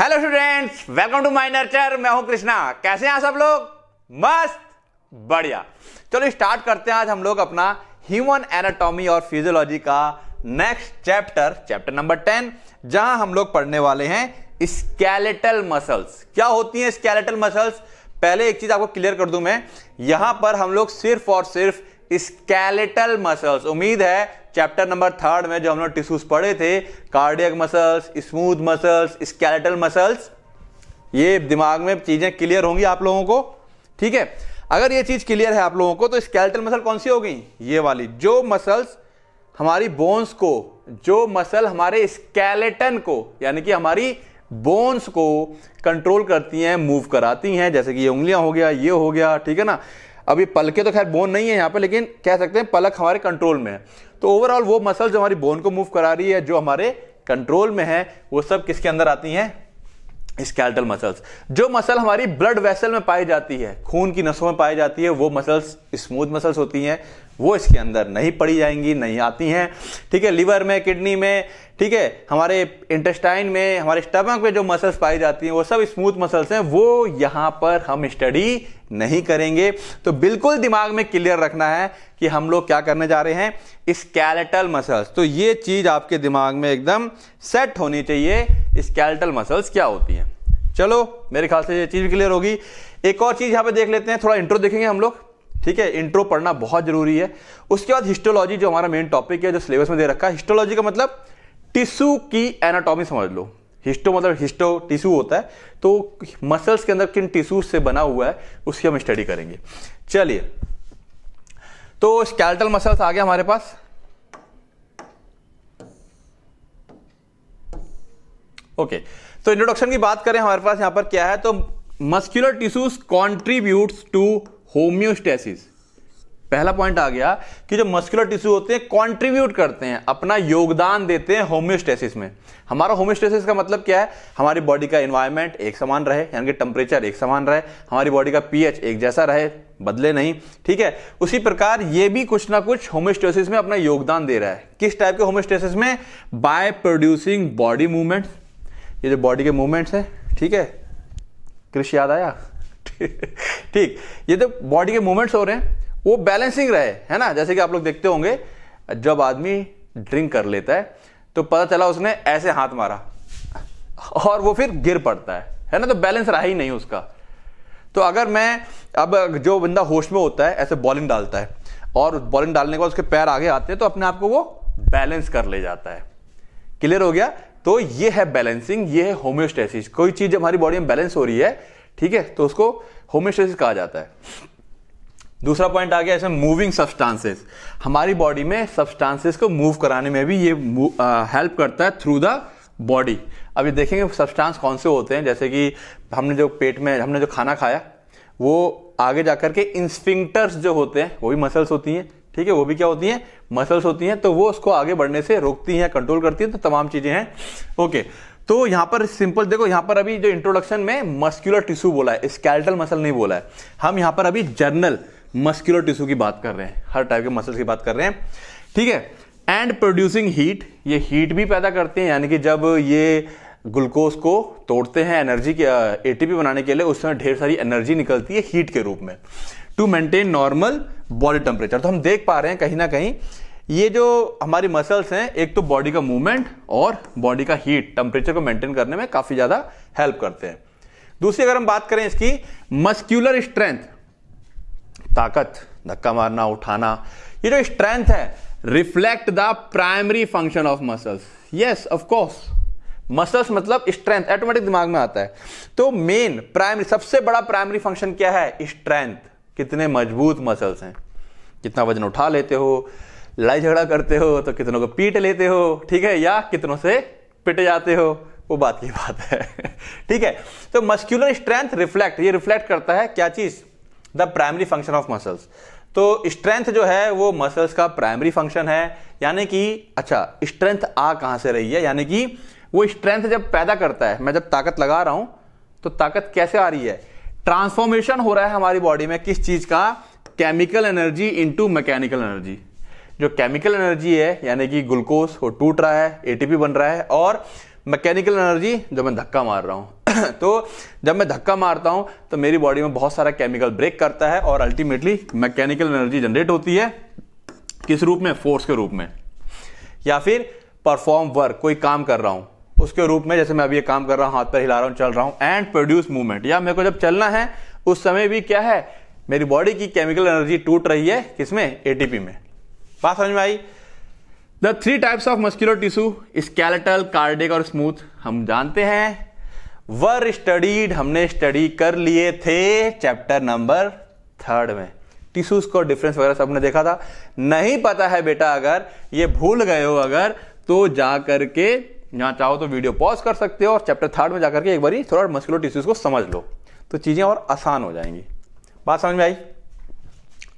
Hello students, welcome to mind nurture. मैं हूं कृष्णा। कैसे हैं आप सब लोग? मस्त, बढ़िया। चलो स्टार्ट करते हैं आज हम लोग अपना ह्यूमन एनाटॉमी और फिजियोलॉजी का नेक्स्ट चैप्टर नंबर 10, जहां हम लोग पढ़ने वाले हैं स्केलेटल मसल्स। क्या होती हैं स्केलेटल मसल्स? पहले एक चीज आपको क्लियर कर दूं मैं, यहां पर हम लोग सिर्फ और सिर्फ स्केलेटल मसल्स, उम्मीद है चैप्टर नंबर 3 में जो हम लोग टिश्यूज पढ़े थे, cardiac muscles, smooth muscles, skeletal muscles, ये दिमाग में चीजें क्लियर होंगी आप लोगों को। ठीक है, अगर ये चीज क्लियर है आप लोगों को तो स्केलेटल मसल कौन सी हो गई? ये वाली, जो मसल्स हमारी बोन्स को, जो मसल हमारे स्केलेटन को यानी कि हमारी बोन्स को कंट्रोल करती हैं, मूव कराती हैं, जैसे कि ये उंगलियां हो गया, ये हो गया। ठीक है ना, अभी पलके तो खैर बोन नहीं है यहाँ पे, लेकिन कह सकते हैं पलक हमारे कंट्रोल में है। तो ओवरऑल वो मसल जो हमारी बोन को मूव करा रही है, जो हमारे कंट्रोल में है, वो सब किसके अंदर आती हैं? Skeletal muscles. जो मसल हमारी ब्लड वेसल में पाई जाती है, खून की नसों में पाई जाती है, वो मसल्स स्मूथ मसल्स होती हैं, वो इसके अंदर नहीं पड़ी जाएंगी, नहीं आती हैं। ठीक है, लीवर में, किडनी में, ठीक है, हमारे इंटेस्टाइन में, हमारे स्टमक में जो मसल्स पाई जाती हैं वो सब स्मूथ मसल्स हैं, वो यहाँ पर हम स्टडी नहीं करेंगे। तो बिल्कुल दिमाग में क्लियर रखना है कि हम लोग क्या करने जा रहे हैं, स्केलेटल मसल्स। तो ये चीज़ आपके दिमाग में एकदम सेट होनी चाहिए, स्केलेटल मसल्स क्या होती हैं। चलो, मेरे ख्याल से ये चीज़ भी क्लियर होगी। एक और चीज़ यहाँ पर देख लेते हैं, थोड़ा इंट्रो देखेंगे हम लोग। ठीक है, इंट्रो पढ़ना बहुत जरूरी है। उसके बाद हिस्टोलॉजी, जो हमारा मेन टॉपिक है, जो सिलेबस में दे रखा है। हिस्टोलॉजी का मतलब टिश्यू की एनाटॉमी समझ लो। हिस्टो मतलब हिस्टो टिश्यू होता है, तो मसल्स के अंदर किन टिश्यू से बना हुआ है उसकी हम स्टडी करेंगे। चलिए, तो स्केलेटल मसल्स आ गया हमारे पास। ओके, तो इंट्रोडक्शन की बात करें, हमारे पास यहां पर क्या है, तो muscular tissues contributes to homeostasis. पहला पॉइंट आ गया कि जो मस्कुलर टिश्यू होते हैं कंट्रीब्यूट करते हैं, अपना योगदान देते हैं होम्योस्टेसिस में। हमारा होम्योस्टेसिस का मतलब क्या है? हमारी बॉडी का एनवायरनमेंट एक समान रहे, यानी कि टेम्परेचर एक समान रहे, हमारी बॉडी का पीएच एक जैसा रहे, बदले नहीं। ठीक है, उसी प्रकार ये भी कुछ ना कुछ होम्योस्टेसिस में अपना योगदान दे रहा है। किस टाइप के होम्योस्टेसिस में? By producing body movements. ये जो बॉडी के मूवमेंट्स हैं, ठीक है, कृषि याद आया? ठीक, ये जो बॉडी के मूवमेंट्स हो रहे हैं वो बैलेंसिंग रहे, है ना। जैसे कि आप लोग देखते होंगे, जब आदमी ड्रिंक कर लेता है तो पता चला उसने ऐसे हाथ मारा और वो फिर गिर पड़ता है ना, तो बैलेंस रहा ही नहीं उसका। तो अगर मैं, अब जो बंदा होश में होता है ऐसे बॉलिंग डालता है और बॉलिंग डालने के बाद उसके पैर आगे आते हैं तो अपने आप को वो बैलेंस कर ले जाता है। क्लियर हो गया? तो ये है बैलेंसिंग, ये है होम्योस्टेसिस। कोई चीज हमारी बॉडी में बैलेंस हो रही है, ठीक है, तो उसको होम्योस्टेसिस कहा जाता है। दूसरा पॉइंट आ गया इसमें, मूविंग सब्सटेंसेस। हमारी बॉडी में सब्सटेंसेस को मूव कराने में भी ये हेल्प करता है थ्रू द बॉडी। अभी देखेंगे सब्सटेंस कौन से होते हैं, जैसे कि हमने जो पेट में हमने जो खाना खाया, वो आगे जाकर के इंस्फिंक्टर्स जो होते हैं वो भी मसल्स होती हैं। ठीक है, वो भी क्या होती हैं? मसल्स होती हैं, तो वो उसको आगे बढ़ने से रोकती हैं, कंट्रोल करती हैं। तो तमाम चीज़ें हैं। ओके, तो यहां पर सिंपल देखो, यहां पर अभी जो इंट्रोडक्शन में मस्कुलर टिश्यू बोला है, स्केलेटल मसल नहीं बोला है। हम यहां पर अभी जनरल मस्कुलर टिश्यू की बात कर रहे हैं, हर टाइप के मसल्स की बात कर रहे हैं। ठीक है, एंड प्रोड्यूसिंग हीट, ये हीट भी पैदा करते हैं, यानी कि जब ये ग्लूकोज को तोड़ते हैं एनर्जी के एटीपी बनाने के लिए, उसमें ढेर सारी एनर्जी निकलती है हीट के रूप में। To maintain normal body temperature. तो हम देख पा रहे हैं कहीं ना कहीं ये जो हमारी मसल्स हैं, एक तो बॉडी का मूवमेंट और बॉडी का हीट, टेम्परेचर को मेंटेन करने में काफी ज्यादा हेल्प करते हैं। दूसरी अगर हम बात करें इसकी, मस्कुलर स्ट्रेंथ, ताकत, धक्का मारना, उठाना, ये जो स्ट्रेंथ है, reflect the primary function of muscles. Yes, of course, muscles मतलब स्ट्रेंथ, ऑटोमेटिक दिमाग में आता है। तो मेन प्राइमरी, सबसे बड़ा प्राइमरी फंक्शन क्या है? स्ट्रेंथ। कितने मजबूत मसल्स हैं, कितना वजन उठा लेते हो, लड़ाई झगड़ा करते हो तो कितनों को पीट लेते हो, ठीक है, या कितनों से पिट जाते हो, वो बात की बात है। ठीक है, तो मस्कुलर स्ट्रेंथ रिफ्लेक्ट, ये रिफ्लेक्ट करता है क्या चीज? The primary function of muscles. तो स्ट्रेंथ जो है वो मसल्स का प्राइमरी फंक्शन है, यानी कि, अच्छा, स्ट्रेंथ आ कहां से रही है, यानी कि वो स्ट्रेंथ जब पैदा करता है, मैं जब ताकत लगा रहा हूं तो ताकत कैसे आ रही है? ट्रांसफॉर्मेशन हो रहा है हमारी बॉडी में, किस चीज का? Chemical energy into mechanical energy. जो केमिकल एनर्जी है, यानी कि ग्लूकोज, वो टूट रहा है, एटीपी बन रहा है, और मैकेनिकल एनर्जी जब मैं धक्का मार रहा हूँ तो जब मैं धक्का मारता हूँ तो मेरी बॉडी में बहुत सारा केमिकल ब्रेक करता है और अल्टीमेटली मैकेनिकल एनर्जी जनरेट होती है। किस रूप में? फोर्स के रूप में। या फिर परफॉर्म वर्क, कोई काम कर रहा हूँ उसके रूप में, जैसे मैं अभी ये काम कर रहा हूँ, हाथ पैर हिला रहा हूँ, चल रहा हूँ, एंड प्रोड्यूस मूवमेंट। या मेरे को जब चलना है उस समय भी क्या है, मेरी बॉडी की केमिकल एनर्जी टूट रही है, किसमें? एटीपी में। बात समझ में आई? The 3 types of muscular tissue, skeletal, cardiac और स्मूथ, हम जानते हैं, वर स्टडीड, हमने स्टडी कर लिए थे चैप्टर नंबर 3 में। टिश्यूज को डिफरेंस वगैरह सबने देखा था। नहीं पता है बेटा, अगर ये भूल गए हो अगर, तो जा करके यहाँ चाहो तो वीडियो पॉज कर सकते हो और चैप्टर 3 में जाकर के एक बार थोड़ा मस्कुलर टिश्यूज को समझ लो तो चीजें और आसान हो जाएंगी। बात समझ में आई?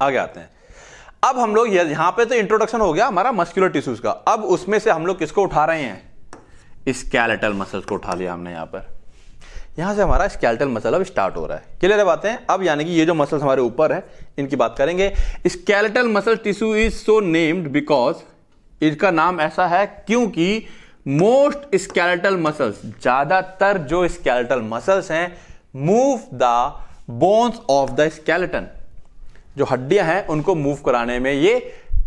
आगे आते हैं। अब हम लोग यहां पे तो इंट्रोडक्शन हो गया हमारा मस्कुलर टिश्यूज का। अब उसमें से हम लोग किसको उठा रहे हैं? स्केलेटल मसल्स को उठा लिया हमने। यहां पर यहां से हमारा स्केलेटल मसल अब स्टार्ट हो रहा है। क्लियर है बातें? अब यानी कि ये जो मसल्स हमारे ऊपर है इनकी बात करेंगे। Skeletal muscle tissue is so named because, इसका नाम ऐसा है क्योंकि मोस्ट स्केलेटल मसल्स, ज्यादातर जो स्केलेटल मसल्स हैं, move the bones of the skeleton, जो हड्डियां हैं उनको मूव कराने में ये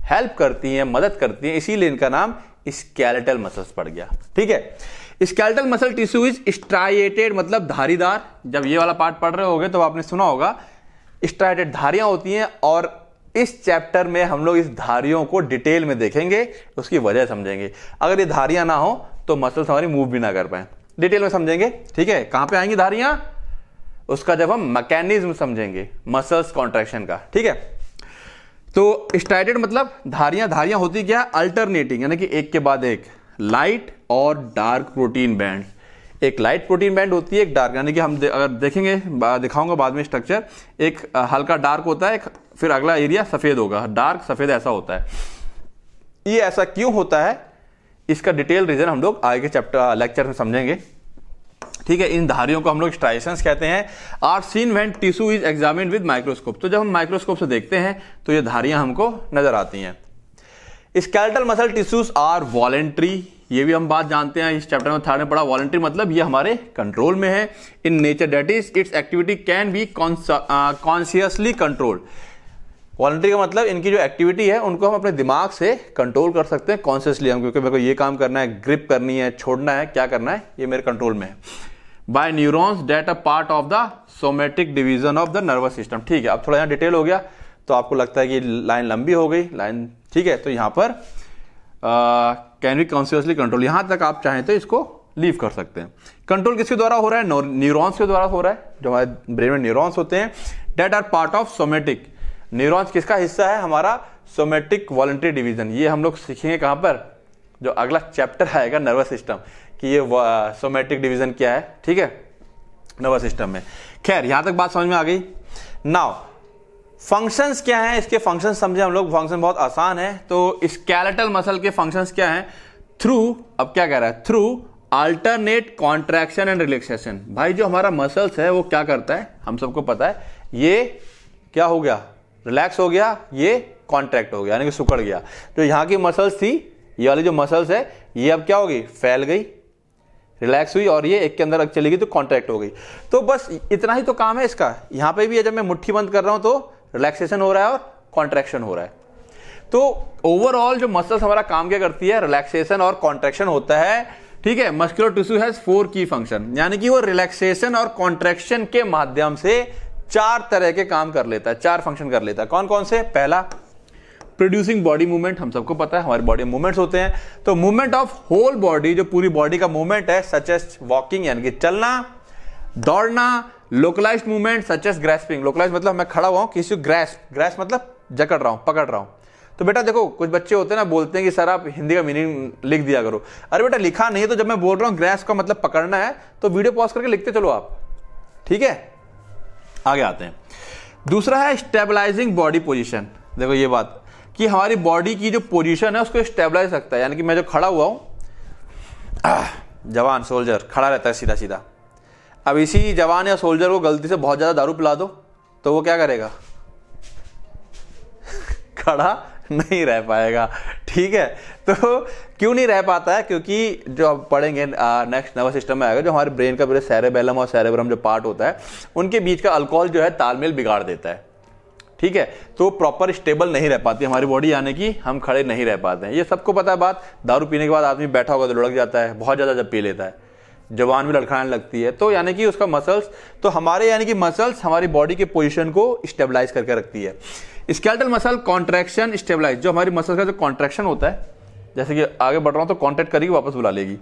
हेल्प करती हैं, मदद करती हैं, इसीलिए इनका नाम स्केलेटल मसल्स पड़ गया। ठीक है। Skeletal muscle tissue is striated, मतलब धारीदार। जब ये वाला पार्ट पढ़ रहे होगे तो आपने सुना होगा स्ट्राइएटेड धारियां होती हैं, और इस चैप्टर में हम लोग इस धारियों को डिटेल में देखेंगे, उसकी वजह समझेंगे। अगर ये धारियां ना हो तो मसल्स हमारी मूव भी ना कर पाए, डिटेल में समझेंगे। ठीक है। कहां पर आएंगी धारियां, उसका जब हम मैकेनिज्म समझेंगे मसल्स कॉन्ट्रैक्शन का। ठीक है। तो स्ट्राइडेड मतलब धारियां, धारियां होती क्या? अल्टरनेटिंग, यानी कि एक के बाद एक, लाइट और डार्क प्रोटीन बैंड। एक लाइट प्रोटीन बैंड होती है, एक डार्क, यानी कि हम अगर देखेंगे, दिखाऊंगा बाद में स्ट्रक्चर, एक हल्का डार्क होता है, फिर अगला एरिया सफेद होगा, डार्क सफेद ऐसा होता है। ये ऐसा क्यों होता है, इसका डिटेल रीजन हम लोग आगे के चैप्टर लेक्चर में समझेंगे। ठीक है। इन धारियों को हम लोग स्ट्राइएशंस कहते हैं। Are seen when tissue is examined with microscope, तो जब हम माइक्रोस्कोप से देखते हैं तो ये धारियां हमको नजर आती हैं। Skeletal muscle tissues are voluntary, ये भी हम बात जानते हैं, इस चैप्टर में 3 में पढ़ा। वॉलेंट्री मतलब ये हमारे कंट्रोल में है, in nature that is its activity can be consciously controlled. Voluntary का मतलब इनकी जो एक्टिविटी है उनको हम अपने दिमाग से कंट्रोल कर सकते हैं कॉन्शियसली, हम, क्योंकि मेरे को ये काम करना है, ग्रिप करनी है, छोड़ना है, क्या करना है, ये मेरे कंट्रोल में है। By neurons that a part of the somatic division of the nervous system. ठीक है। अब थोड़ा यहाँ डिटेल हो गया तो आपको लगता है कि लाइन लंबी हो गई लाइन। ठीक है। तो यहाँ पर कैन बी कॉन्शियसली कंट्रोल, यहाँ तक आप चाहें तो इसको लीव कर सकते हैं। कंट्रोल किसके द्वारा हो रहा है? न्यूरॉन्स के द्वारा हो रहा है, जो हमारे ब्रेन में न्यूरॉन्स होते हैं। That are part of somatic, neurons किसका हिस्सा है? हमारा सोमेटिक वॉलंटरी डिवीजन। ये हम लोग सीखेंगे कहाँ पर, जो अगला चैप्टर आएगा नर्वस सिस्टम, कि ये सोमेटिक डिवीजन क्या है। ठीक है, नर्वस सिस्टम में। खैर, यहां तक बात समझ में आ गई। नाउ फंक्शंस क्या हैं, इसके फंक्शंस समझे हम लोग। फंक्शन बहुत आसान है। तो स्केलेटल मसल के फंक्शंस क्या हैं? थ्रू, अब क्या कह रहा है, through alternate contraction and relaxation. भाई जो हमारा मसल्स है वो क्या करता है, हम सबको पता है, ये क्या हो गया, रिलैक्स हो गया, ये कॉन्ट्रैक्ट हो गया, यानी कि सुकड़ गया। जो यहाँ की मसल्स थी, ये वाली जो मसल्स है, ये अब क्या हो गई, फैल गई, रिलैक्स हुई, और ये एक के अंदर चली गई तो कॉन्ट्रैक्ट हो गई। तो बस इतना ही तो काम है इसका। यहाँ पे भी है, जब मैं मुट्ठी बंद कर रहा हूँ तो रिलैक्सेशन हो रहा है और कॉन्ट्रैक्शन हो रहा है। तो ओवरऑल जो मसल्स हमारा काम क्या करती है, रिलैक्सेशन और कॉन्ट्रैक्शन होता है। ठीक है। मस्कुलर टिश्यू हैज 4 की फंक्शन, यानी कि वो रिलैक्सेशन और कॉन्ट्रैक्शन के माध्यम से 4 तरह के काम कर लेता है, 4 फंक्शन कर लेता है। कौन कौन से? पहला, प्रोड्यूसिंग बॉडी मूवमेंट, हम सबको पता है हमारे बॉडी में मूवमेंट्स होते हैं, तो मूवमेंट ऑफ होल बॉडी, जो पूरी बॉडी का मूवमेंट है, सच एज वॉकिंग यानी कि चलना, दौड़ना, localised movement such as grasping, localise मतलब मैं खड़ा हुआ हूं किसी को ग्रैस्प, ग्रैस्प मतलब जकड़ रहा हूं, पकड़ रहा हूं। तो बेटा देखो, कुछ बच्चे होते हैं ना, बोलते हैं कि सर आप हिंदी का मीनिंग लिख दिया करो। अरे बेटा लिखा नहीं है, तो जब मैं बोल रहा हूं ग्रैस्प का मतलब पकड़ना है तो वीडियो पॉज करके लिखते चलो आप। ठीक है, आगे आते हैं। दूसरा है स्टेबलाइजिंग बॉडी पोजीशन। देखो ये बात कि हमारी बॉडी की जो पोजीशन है उसको स्टेबलाइज सकता है, यानी कि मैं जो खड़ा हुआ हूं, जवान सोल्जर खड़ा रहता है सीधा सीधा, अब इसी जवान या सोल्जर को गलती से बहुत ज्यादा दारू पिला दो तो वो क्या करेगा खड़ा नहीं रह पाएगा। ठीक है, तो क्यों नहीं रह पाता है, क्योंकि जो आप पढ़ेंगे नेक्स्ट नर्वस सिस्टम में आएगा, जो हमारे ब्रेन का पूरे सेरेबेलम और सेरेब्रम जो पार्ट होता है उनके बीच का अल्कोहल जो है तालमेल बिगाड़ देता है, ठीक है। तो प्रॉपर स्टेबल नहीं रह पाती हमारी बॉडी, यानी कि हम खड़े नहीं रह पाते हैं। ये सबको पता है बात। दारू पीने के बाद आदमी बैठा होगा तो लुढ़क जाता है, बहुत ज़्यादा जब पी लेता है जवान भी लड़खड़ाने लगती है, तो यानी कि उसका मसल्स, तो हमारे यानी कि मसल्स हमारी बॉडी के पोजीशन को स्टेबलाइज करके रखती है। स्केलेटल मसल कॉन्ट्रैक्शन स्टेबलाइज, जो हमारी मसल का जो कॉन्ट्रैक्शन होता है, जैसे कि आगे बढ़ रहा हूँ तो कॉन्ट्रैक्ट करेगी वापस बुला लेगी।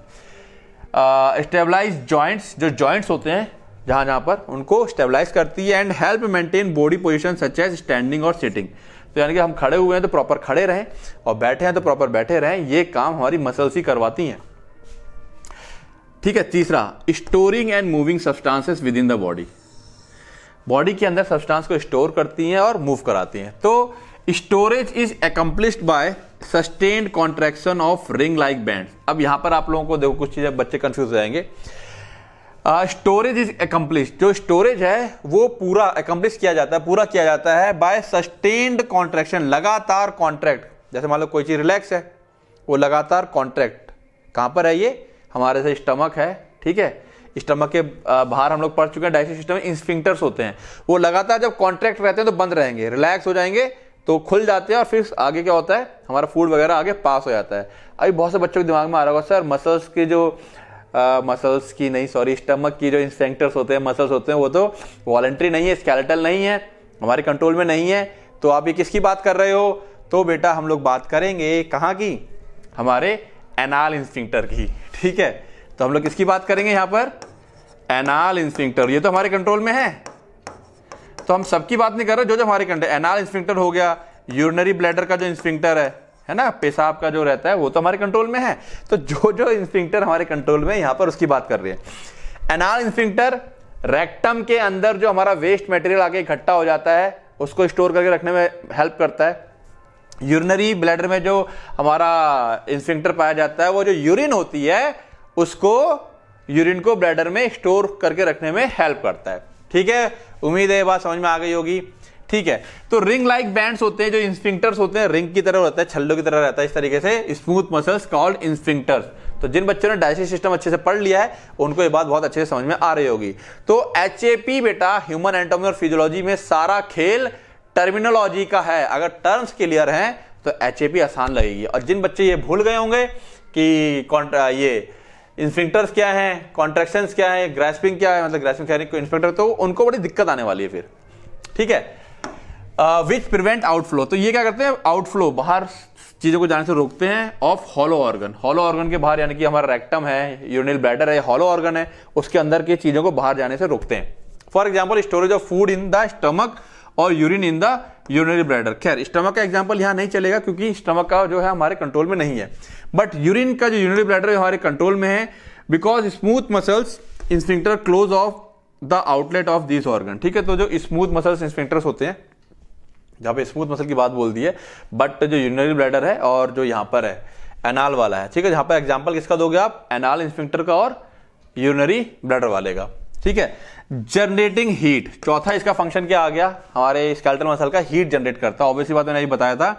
स्टेबलाइज जॉइंट्स, जो जॉइंट्स होते हैं जहाँ जहाँ पर, उनको स्टेबलाइज करती है। And help maintain body position such as standing और सिटिंग, तो यानी कि हम खड़े हुए हैं तो प्रॉपर खड़े रहें और बैठे हैं तो प्रॉपर बैठे रहें, ये काम हमारी मसल्स ही करवाती हैं, ठीक है। तीसरा, storing and moving substances within the body, body के अंदर सब्सटेंस को स्टोर करती हैं और मूव कराती हैं। तो storage is accomplished by sustained contraction of ring like band. अब यहाँ पर आप लोगों को देखो कुछ चीज़ें बच्चे कंफ्यूज हो जाएंगे। स्टोरेज इज एकम्प्लिश्ड, जो स्टोरेज है वो पूरा एकम्प्लिश किया जाता है, पूरा किया जाता है बाय सस्टेन्ड कॉन्ट्रैक्शन, लगातार कॉन्ट्रैक्ट। जैसे मान लो कोई चीज़ रिलैक्स है, वो लगातार कॉन्ट्रैक्ट कहाँ पर है, ये हमारे से स्टमक है, ठीक है। स्टमक के बाहर हम लोग पढ़ चुके हैं डाइजेस्टिव सिस्टम में इंस्फिंक्टर्स होते हैं, वो लगातार जब कॉन्ट्रैक्ट रहते हैं तो बंद रहेंगे, रिलैक्स हो जाएंगे तो खुल जाते हैं और फिर आगे क्या होता है, हमारा फूड वगैरह आगे पास हो जाता है। अभी बहुत से बच्चों के दिमाग में आ रहा होगा सर मसल्स की जो स्टमक की जो इंस्फिंक्टर्स होते हैं, मसल्स होते हैं, वो तो वॉलंटरी नहीं है, स्केलेटल नहीं है, हमारे कंट्रोल में नहीं है, तो आप ये किसकी बात कर रहे हो? तो बेटा हम लोग बात करेंगे कहाँ की, हमारे एनाल इंस्फिंक्टर की, ठीक है। तो हम लोग किसकी बात करेंगे यहाँ पर, एनाल इंस्फिंक्टर। ये तो हमारे कंट्रोल में है, तो हम सबकी बात नहीं कर रहे, जो जो हमारे कंट्रोल। एनाल इंस्फिंक्टर हो गया, यूरिनरी ब्लैडर का जो इंस्फिंक्टर है ना, पेशाब का जो रहता है, वो तो हमारे कंट्रोल में है। तो जो जो इंस्फिंक्टर हमारे कंट्रोल में, यहाँ पर उसकी बात कर रहे हैं। एनाल इंस्फिंक्टर, रेक्टम के अंदर जो हमारा वेस्ट मटेरियल आगे इकट्ठा हो जाता है उसको स्टोर करके रखने में हेल्प करता है। यूरिनरी ब्लैडर में जो हमारा इंस्फिंक्टर पाया जाता है, वो जो यूरिन होती है उसको, यूरिन को ब्लैडर में स्टोर करके रखने में हेल्प करता है, ठीक है। उम्मीद है बात समझ में आ गई होगी, ठीक है। तो रिंग लाइक बैंड्स होते हैं, जो इंस्फिंक्टर्स होते हैं रिंग की तरह रहता है, छल्लों की तरह रहता है, इस तरीके से स्मूथ मसल्स कॉल्ड इंस्फिंक्टर्स। तो जिन बच्चों ने डाइजेस्टिव सिस्टम अच्छे से पढ़ लिया है उनको ये बात बहुत अच्छे से समझ में आ रही होगी। तो HAP बेटा, ह्यूमन एनाटॉमी और फिजियोलॉजी में सारा खेल टर्मिनोलॉजी का है। अगर टर्म्स क्लियर हैं तो HAP आसान लगेगी। और जिन बच्चे ये भूल गए होंगे कि ये इंस्फिंक्टर्स क्या हैं, कॉन्ट्रैक्शंस क्या है, ग्रैस्पिंग क्या है, मतलब ग्रैस्पिंग क्या है इंस्फिंक्टर, तो उनको बड़ी दिक्कत आने वाली है फिर, ठीक है। विच प्रिवेंट आउटफ्लो, तो ये क्या करते हैं, आउटफ्लो बाहर चीज़ों को जाने से रोकते हैं of hollow organ. Hollow organ के बाहर यानी कि हमारा रेक्टम है, यूरिनल ब्लैडर है, हॉलो ऑर्गन है, उसके अंदर की चीज़ों को बाहर जाने से रोकते हैं। For example storage of food in the stomach और urine in the urinary bladder. खैर स्टमक का एग्जाम्पल यहाँ नहीं चलेगा क्योंकि स्टमक का जो है हमारे कंट्रोल में नहीं है, बट यूरिन का जो यूरिनरी ब्लैडर है हमारे कंट्रोल में है। Because smooth muscles sphincter close off the outlet of this organ, ठीक है। तो जो स्मूथ मसल्स इंस्फिंक्टर्स होते हैं, जहाँ पे स्मूथ मसल की बात बोल दी है, बट जो यूरिनरी ब्लैडर है और जो यहाँ पर है एनाल वाला है, ठीक है। यहाँ पर एग्जाम्पल किसका दोगे आप, एनाल इंस्फिंक्टर का और यूरिनरी ब्लैडर वाले का, ठीक है। जनरेटिंग हीट, चौथा इसका फंक्शन क्या आ गया, हमारे स्केलेटल मसल का हीट जनरेट करता है। ऑब्वियसली बात मैंने यही बताया था।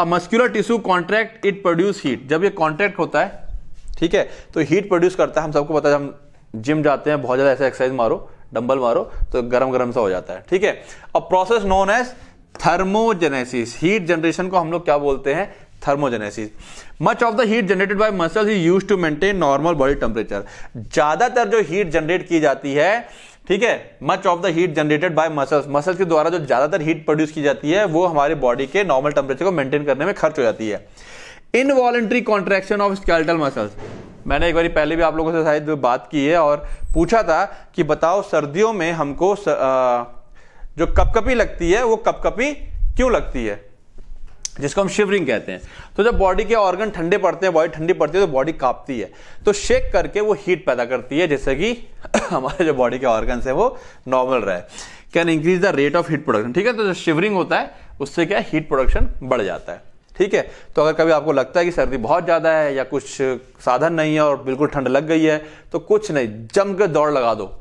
A muscular tissue contract it produce heat, जब ये कॉन्ट्रैक्ट होता है, ठीक है, तो हीट प्रोड्यूस करता है। हम सबको पता है, हम जिम जाते हैं, बहुत ज़्यादा ऐसा एक्सरसाइज मारो, डंबल मारो तो गर्म गर्म सा हो जाता है, ठीक है। A process known as thermogenesis, heat generation को हम लोग क्या बोलते हैं, thermogenesis. Much of the heat generated by muscles is used to maintain normal body temperature, ज़्यादातर जो हीट जनरेट की जाती है, ठीक है, much of the heat generated by muscles, muscle के द्वारा जो ज़्यादातर हीट प्रोड्यूस की जाती है वो हमारे बॉडी के नॉर्मल टेम्परेचर को मेंटेन करने में खर्च हो जाती है। Involuntary contraction of skeletal muscles, मैंने एक बार पहले भी आप लोगों से शायद बात की है और पूछा था कि बताओ सर्दियों में हमको जो कपकपी लगती है वो कपकपी क्यों लगती है, जिसको हम शिवरिंग कहते हैं। तो जब बॉडी के ऑर्गन ठंडे पड़ते हैं, बॉडी ठंडी पड़ती है तो बॉडी कांपती है, तो शेक करके वो हीट पैदा करती है, जिससे कि हमारे जो बॉडी के ऑर्गन है वो नॉर्मल रहे। Can increase the rate of heat production, ठीक है। तो जो शिवरिंग होता है उससे क्या हीट प्रोडक्शन बढ़ जाता है, ठीक है। तो अगर कभी आपको लगता है कि सर्दी बहुत ज़्यादा है या कुछ साधन नहीं है और बिल्कुल ठंड लग गई है, तो कुछ नहीं, जम कर दौड़ लगा दो,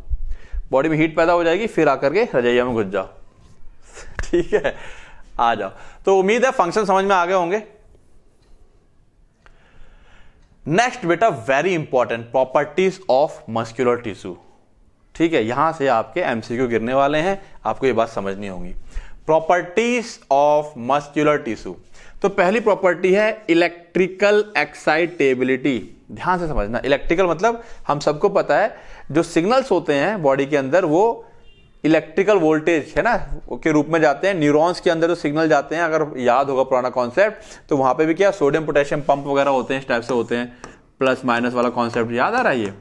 बॉडी में हीट पैदा हो जाएगी, फिर आकर के रजाइया में घुस जाओ, ठीक है, आ जाओ। तो उम्मीद है फंक्शन समझ में आ गए होंगे। नेक्स्ट बेटा very important properties of muscular tissue. ठीक है, यहां से आपके एमसीक्यू गिरने वाले हैं, आपको ये बात समझनी होगी। Properties of muscular tissue. तो पहली प्रॉपर्टी है इलेक्ट्रिकल एक्साइटेबिलिटी। ध्यान से समझना, इलेक्ट्रिकल मतलब हम सबको पता है जो सिग्नल्स होते हैं बॉडी के अंदर वो इलेक्ट्रिकल वोल्टेज है ना के रूप में जाते हैं। न्यूरॉन्स के अंदर जो सिग्नल जाते हैं, अगर याद होगा पुराना कॉन्सेप्ट, तो वहां पे भी क्या सोडियम पोटेशियम पंप वगैरह होते हैं, इस टाइप से होते हैं, प्लस माइनस वाला कॉन्सेप्ट याद आ रहा है ये।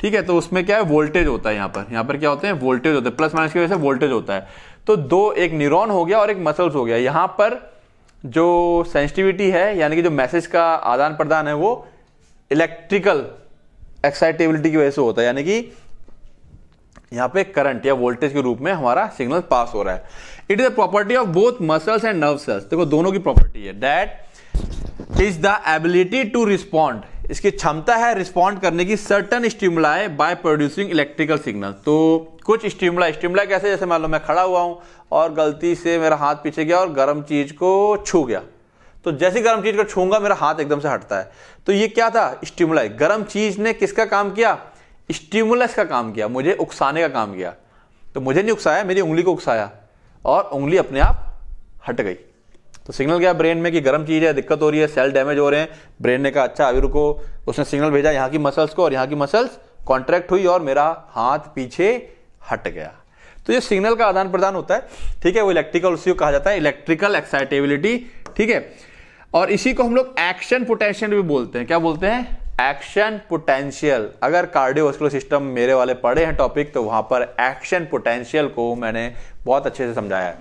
ठीक है, तो उसमें क्या है वोल्टेज होता है, यहाँ पर क्या होते हैं वोल्टेज होते हैं, प्लस माइनस की वजह से वोल्टेज होता है। तो दो, एक न्यूरॉन हो गया और एक मसल्स हो गया। यहाँ पर जो सेंसिटिविटी है यानी कि जो मैसेज का आदान प्रदान है वो इलेक्ट्रिकल एक्साइटेबिलिटी की वजह से होता है, यानी कि यहाँ पे करंट या वोल्टेज के रूप में हमारा सिग्नल पास हो रहा है। It is a property of both muscles and nerve cells. देखो दोनों की प्रॉपर्टी है। That is the ability to respond, इसकी क्षमता है रिस्पॉन्ड करने की certain stimuli by producing electrical signal. तो कुछ स्टिमुलाई कैसे, जैसे मान लो मैं खड़ा हुआ हूं और गलती से मेरा हाथ पीछे गया और गर्म चीज को छू गया, तो जैसे गर्म चीज को छूंगा मेरा हाथ एकदम से हटता है। तो ये क्या था स्टिमुलाई, गर्म चीज ने किसका काम किया, स्टिमुलस का काम किया, मुझे उकसाने का काम किया। तो मुझे नहीं उकसाया, मेरी उंगली को उकसाया और उंगली अपने आप हट गई। तो सिग्नल गया ब्रेन में कि गर्म चीज है, दिक्कत हो रही है, सेल डैमेज हो रहे हैं। ब्रेन ने कहा अच्छा अभी रुको, उसने सिग्नल भेजा यहाँ की मसल्स को और यहाँ की मसल्स कॉन्ट्रैक्ट हुई और मेरा हाथ पीछे हट गया। तो ये सिग्नल का आदान प्रदान होता है। ठीक है, वो इलेक्ट्रिकल, उसी को कहा जाता है इलेक्ट्रिकल एक्साइटेबिलिटी। ठीक है, और इसी को हम लोग एक्शन पोटेंशियल भी बोलते हैं। क्या बोलते हैं, एक्शन पोटेंशियल। अगर कार्डियोवैस्कुलर सिस्टम मेरे वाले पढ़े हैं टॉपिक तो वहां पर एक्शन पोटेंशियल को मैंने बहुत अच्छे से समझाया है,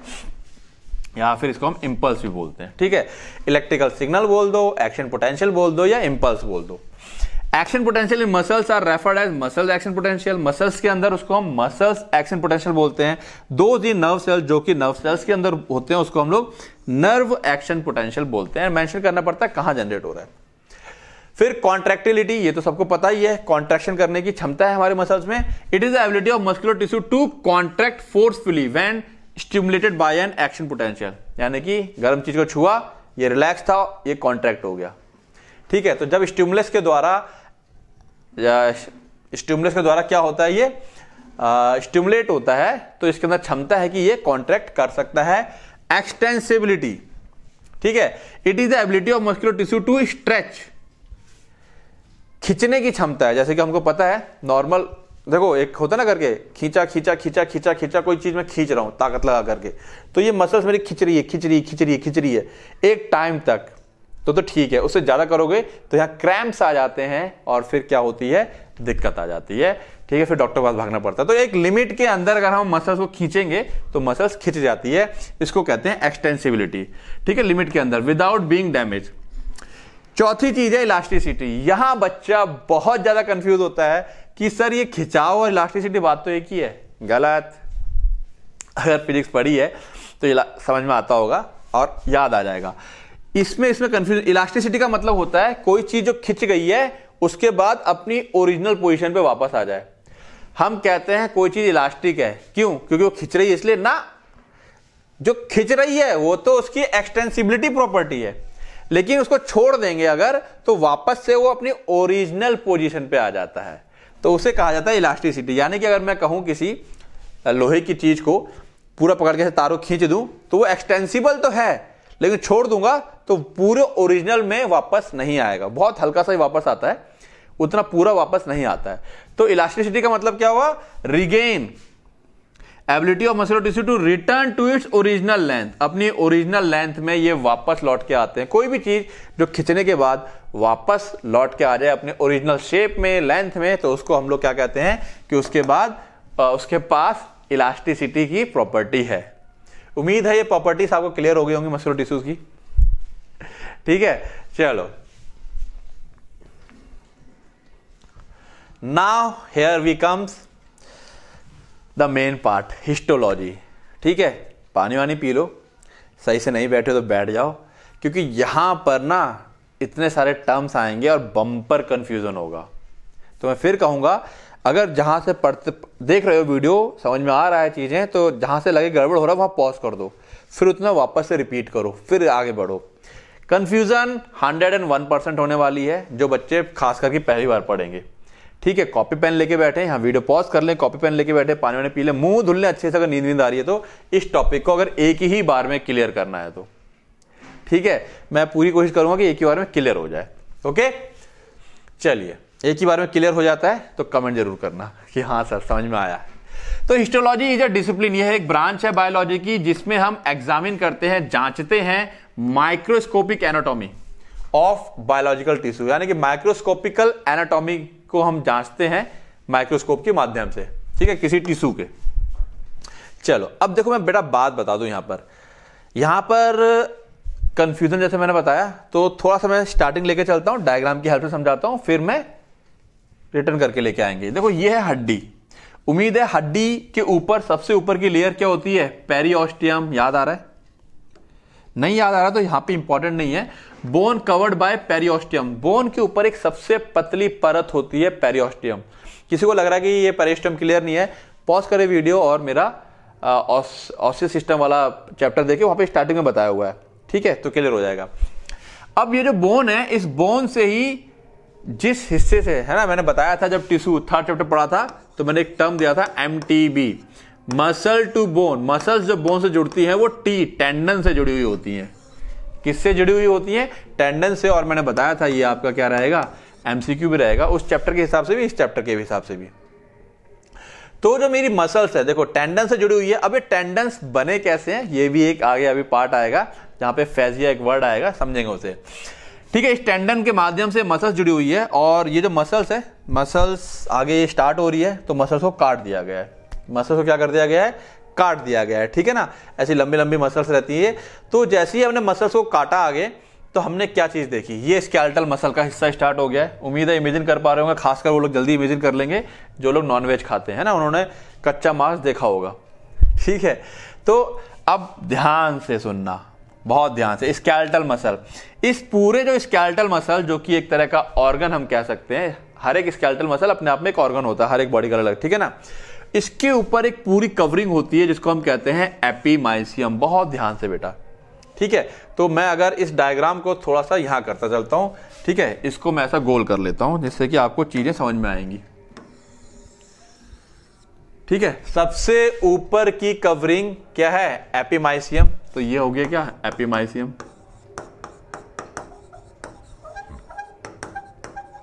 या फिर इसको हम इंपल्स भी बोलते हैं। ठीक है, इलेक्ट्रिकल सिग्नल बोल दो, एक्शन पोटेंशियल बोल दो या इंपल्स बोल दो। Action potential in muscles are referred as muscle action potential. Muscles के अंदर उसको हम मसल्स एक्शन पोटेंशियल बोलते हैं। दो जी नर्व सेल जो कि नर्व सेल्स के अंदर होते हैं उसको हम लोग नर्व एक्शन पोटेंशियल बोलते हैं। मेंशन करना पड़ता है कहां जनरेट हो रहा है। फिर कॉन्ट्रैक्टिलिटी, ये तो सबको पता ही है, कॉन्ट्रैक्शन करने की क्षमता है हमारे मसल्स में। It is the ability of muscular tissue to contract forcefully when stimulated by an action potential. यानी कि गर्म चीज को छुआ, ये रिलैक्स था, ये कॉन्ट्रैक्ट हो गया। ठीक है, तो जब स्टिमुलस के द्वारा क्या होता है, ये स्टिमुलेट होता है, तो इसके अंदर क्षमता है कि ये कॉन्ट्रैक्ट कर सकता है। एक्सटेंसिबिलिटी, ठीक है, it is the ability of muscular tissue to stretch, खींचने की क्षमता है। जैसे कि हमको पता है नॉर्मल, देखो एक होता ना करके खींचा खींचा खींचा खींचा खींचा, कोई चीज में खींच रहा हूं ताकत लगा करके, तो ये मसल्स मेरी खींच रही है एक टाइम तक तो ठीक है। उससे ज्यादा करोगे तो यहाँ क्रैम्प्स आ जाते हैं और फिर क्या होती है, दिक्कत आ जाती है। ठीक है, फिर डॉक्टर के पास भागना पड़ता है। तो एक लिमिट के अंदर अगर हम मसल्स को खींचेंगे तो मसल्स खींच जाती है, इसको कहते हैं एक्सटेंसिबिलिटी। ठीक है, लिमिट के अंदर विदाउट बीइंग डैमेज। चौथी चीज है इलास्टिसिटी। यहां बच्चा बहुत ज्यादा कंफ्यूज होता है कि सर ये खिंचाव और इलास्टिसिटी बात तो एक ही है, गलत। अगर फिजिक्स पढ़ी है तो समझ में आता होगा और याद आ जाएगा। इसमें कंफ्यूज, इलास्टिसिटी का मतलब होता है कोई चीज जो खिंच गई है उसके बाद अपनी ओरिजिनल पोजिशन पे वापस आ जाए, हम कहते हैं कोई चीज इलास्टिक है। क्यों? क्योंकि वो खिंच रही है इसलिए ना, जो खिंच रही है वो तो उसकी एक्सटेंसिबिलिटी प्रॉपर्टी है, लेकिन उसको छोड़ देंगे अगर तो वापस से वो अपनी ओरिजिनल पोजीशन पे आ जाता है, तो उसे कहा जाता है इलास्टिसिटी। यानी कि अगर मैं कहूं किसी लोहे की चीज को पूरा पकड़ के तारों खींच दूं तो वो एक्सटेंसिबल तो है, लेकिन छोड़ दूंगा तो पूरे ओरिजिनल में वापस नहीं आएगा, बहुत हल्का सा ही वापस आता है, उतना पूरा वापस नहीं आता है। तो इलास्टिसिटी का मतलब क्या हुआ, regain ability of muscular tissue to return to its original length, अपनी ओरिजिनल लेंथ में ये वापस लौट के आते हैं। कोई भी चीज जो खींचने के बाद वापस लौट के आ जाए अपने ओरिजिनल शेप में, लेंथ में, तो उसको हम लोग क्या कहते हैं कि उसके बाद उसके पास इलास्टिसिटी की प्रॉपर्टी है। उम्मीद है ये प्रॉपर्टीज आपको क्लियर हो गई होंगी मस्कुलर टिश्यूज की। ठीक है, चलो now here we comes the main part, histology. ठीक है, पानी वानी पी लो, सही से नहीं बैठे तो बैठ जाओ, क्योंकि यहाँ पर ना इतने सारे टर्म्स आएंगे और बम्पर कन्फ्यूजन होगा। तो मैं फिर कहूँगा अगर जहाँ से पढ़ते देख रहे हो वीडियो समझ में आ रहा है चीज़ें, तो जहाँ से लगे गड़बड़ हो रहा है वहाँ पॉज कर दो, फिर उतना वापस से रिपीट करो, फिर आगे बढ़ो। कंफ्यूजन 101% होने वाली है जो बच्चे खास करके पहली बार पढ़ेंगे। ठीक है, कॉपी पेन लेके बैठे, यहाँ वीडियो पॉज कर लें, कॉपी पेन लेके बैठे, पानी वानी पी लें, मुंह धुल लें अच्छे से अगर नींद नींद आ रही है तो। इस टॉपिक को अगर एक ही बार में क्लियर करना है तो ठीक है, मैं पूरी कोशिश करूंगा कि एक ही बार में क्लियर हो जाए। ओके, चलिए एक ही बार में क्लियर हो जाता है तो कमेंट जरूर करना कि हाँ सर समझ में आया। तो हिस्टोलॉजी इज अ डिसिप्लिन, यह एक ब्रांच है बायोलॉजी की जिसमें हम एग्जामिन करते हैं, जांचते हैं microscopic anatomy of biological tissue, यानी कि माइक्रोस्कोपिकल एनाटॉमी को हम जांचते हैं माइक्रोस्कोप के माध्यम से। ठीक है, किसी टिश्यू के। चलो अब देखो, मैं बेटा बात बता दूं, यहां पर कंफ्यूजन जैसे मैंने बताया, तो थोड़ा सा मैं स्टार्टिंग लेके चलता हूं, डायग्राम की हेल्प से समझाता हूं, फिर मैं रिटर्न करके लेके आएंगे। देखो ये है हड्डी, उम्मीद है हड्डी के ऊपर सबसे ऊपर की लेयर क्या होती है, पेरिओस्टियम। याद आ रहा है, नहीं याद आ रहा तो यहां पे इंपॉर्टेंट नहीं है। Bone covered by periosteum, bone के ऊपर एक सबसे पतली परत होती है पेरिओस्टियम। किसी को लग रहा है कि ये पेरिओस्टियम क्लियर नहीं है, पॉज करें वीडियो और मेरा ऑसियस सिस्टम वाला चैप्टर देखे, वहां पे स्टार्टिंग में बताया हुआ है। ठीक है, तो क्लियर हो जाएगा। अब ये जो बोन है, इस बोन से ही जिस हिस्से से, है ना, मैंने बताया था जब टिश्यू थर्ड चैप्टर पढ़ा था तो मैंने एक टर्म दिया था MTB, muscle to bone. Muscles जो बोन से जुड़ती हैं वो टेंडन से जुड़ी हुई होती हैं। किससे जुड़ी हुई होती हैं? टेंडन से। और मैंने बताया था ये आपका क्या रहेगा, MCQ भी रहेगा, उस चैप्टर के हिसाब से भी, इस चैप्टर के हिसाब से भी। तो जो मेरी मसल्स है देखो टेंडन से जुड़ी हुई है। अब ये टेंडन्स बने कैसे हैं, ये भी एक आगे अभी पार्ट आएगा जहां पे फेजिया एक वर्ड आएगा, समझेंगे उसे। ठीक है, इस टेंडन के माध्यम से मसल्स जुड़ी हुई है और ये जो मसल्स है, मसल्स आगे ये स्टार्ट हो रही है तो मसल्स को काट दिया गया है। मसल्स को क्या कर दिया गया है, काट दिया गया है। ठीक है ना, ऐसी लंबी लंबी मसल्स रहती है। तो जैसे ही हमने मसल्स को काटा आगे तो हमने क्या चीज़ देखी, ये स्कैलेटल मसल का हिस्सा स्टार्ट हो गया है। उम्मीद है इमेजिन कर पा रहे होंगे, खासकर वो लोग जल्दी इमेजिन कर लेंगे जो लोग नॉनवेज खाते हैं ना, उन्होंने कच्चा मांस देखा होगा। ठीक है, तो अब ध्यान से सुनना, बहुत ध्यान से। स्कैलेटल मसल, इस पूरे जो स्कैलेटल मसल जो कि एक तरह का ऑर्गन हम कह सकते हैं, हर एक स्कैलेटल मसल अपने आप में एक ऑर्गन होता है हर एक बॉडी का अलग। ठीक है ना, इसके ऊपर एक पूरी कवरिंग होती है जिसको हम कहते हैं एपीमाइसियम। बहुत ध्यान से बेटा, ठीक है। तो मैं अगर इस डायग्राम को थोड़ा सा यहां करता चलता हूं, ठीक है, इसको मैं ऐसा गोल कर लेता हूं जिससे कि आपको चीजें समझ में आएंगी। ठीक है, सबसे ऊपर की कवरिंग क्या है, एपीमाइसियम। तो ये हो गया क्या, एपीमाइसियम।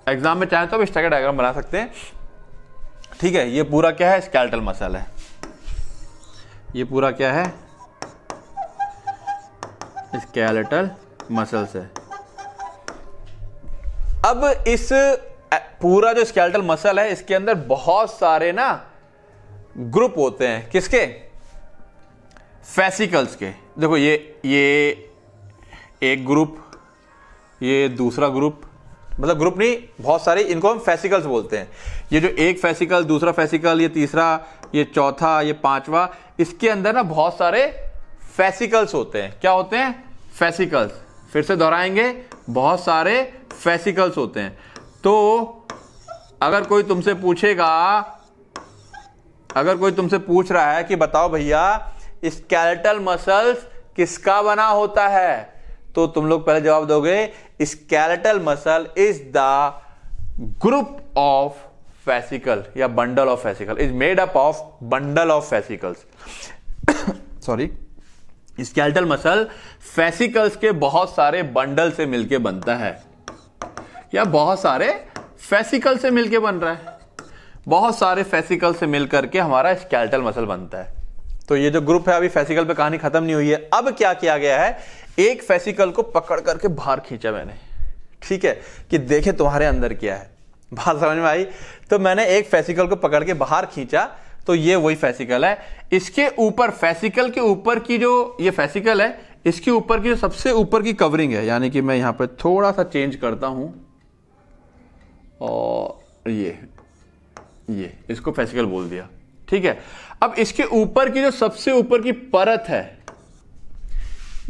एग्जाम में चाहे तो आप इस तरह का डायग्राम बना सकते हैं। ठीक है, ये पूरा क्या है, स्कैलेटल मसल है। ये पूरा क्या है, स्कैलेटल मसल्स है। अब इस पूरा जो स्कैलेटल मसल है इसके अंदर बहुत सारे ना ग्रुप होते हैं। किसके, फैसिकल्स के। देखो ये एक ग्रुप, ये दूसरा ग्रुप, मतलब ग्रुप नहीं, बहुत सारे, इनको हम फैसिकल्स बोलते हैं। ये जो एक फैसिकल, दूसरा फैसिकल, ये तीसरा, ये चौथा, ये पांचवा, इसके अंदर ना बहुत सारे फैसिकल्स होते हैं। क्या होते हैं, फैसिकल्स। फिर से दोहराएंगे, बहुत सारे फैसिकल्स होते हैं। तो अगर कोई तुमसे पूछ रहा है कि बताओ भैया स्कैलेटल मसल्स किसका बना होता है, तो तुम लोग पहले जवाब दोगे, skeletal muscle is the group of fascicle या bundle of fascicle, is made up of bundle of fascicles. Sorry, skeletal muscle fascicles के बहुत सारे बंडल से मिलके बनता है, या बहुत सारे फैसिकल से मिलके बन रहा है। बहुत सारे फैसिकल से मिलकर के हमारा स्कैलेटल मसल बनता है। तो ये जो ग्रुप है, अभी फैसिकल पे कहानी खत्म नहीं हुई है। अब क्या किया गया है, एक फैसिकल को पकड़ करके बाहर खींचा मैंने, ठीक है, कि देखे तुम्हारे अंदर क्या है। बात समझ में आई? तो मैंने एक फैसिकल को पकड़ के बाहर खींचा, तो ये वही फैसिकल है। इसके ऊपर, फैसिकल के ऊपर की जो ये फैसिकल है, इसके ऊपर की जो सबसे ऊपर की कवरिंग है, यानी कि मैं यहाँ पर थोड़ा सा चेंज करता हूँ और ये इसको फैसिकल बोल दिया। ठीक है, अब इसके ऊपर की जो सबसे ऊपर की परत है,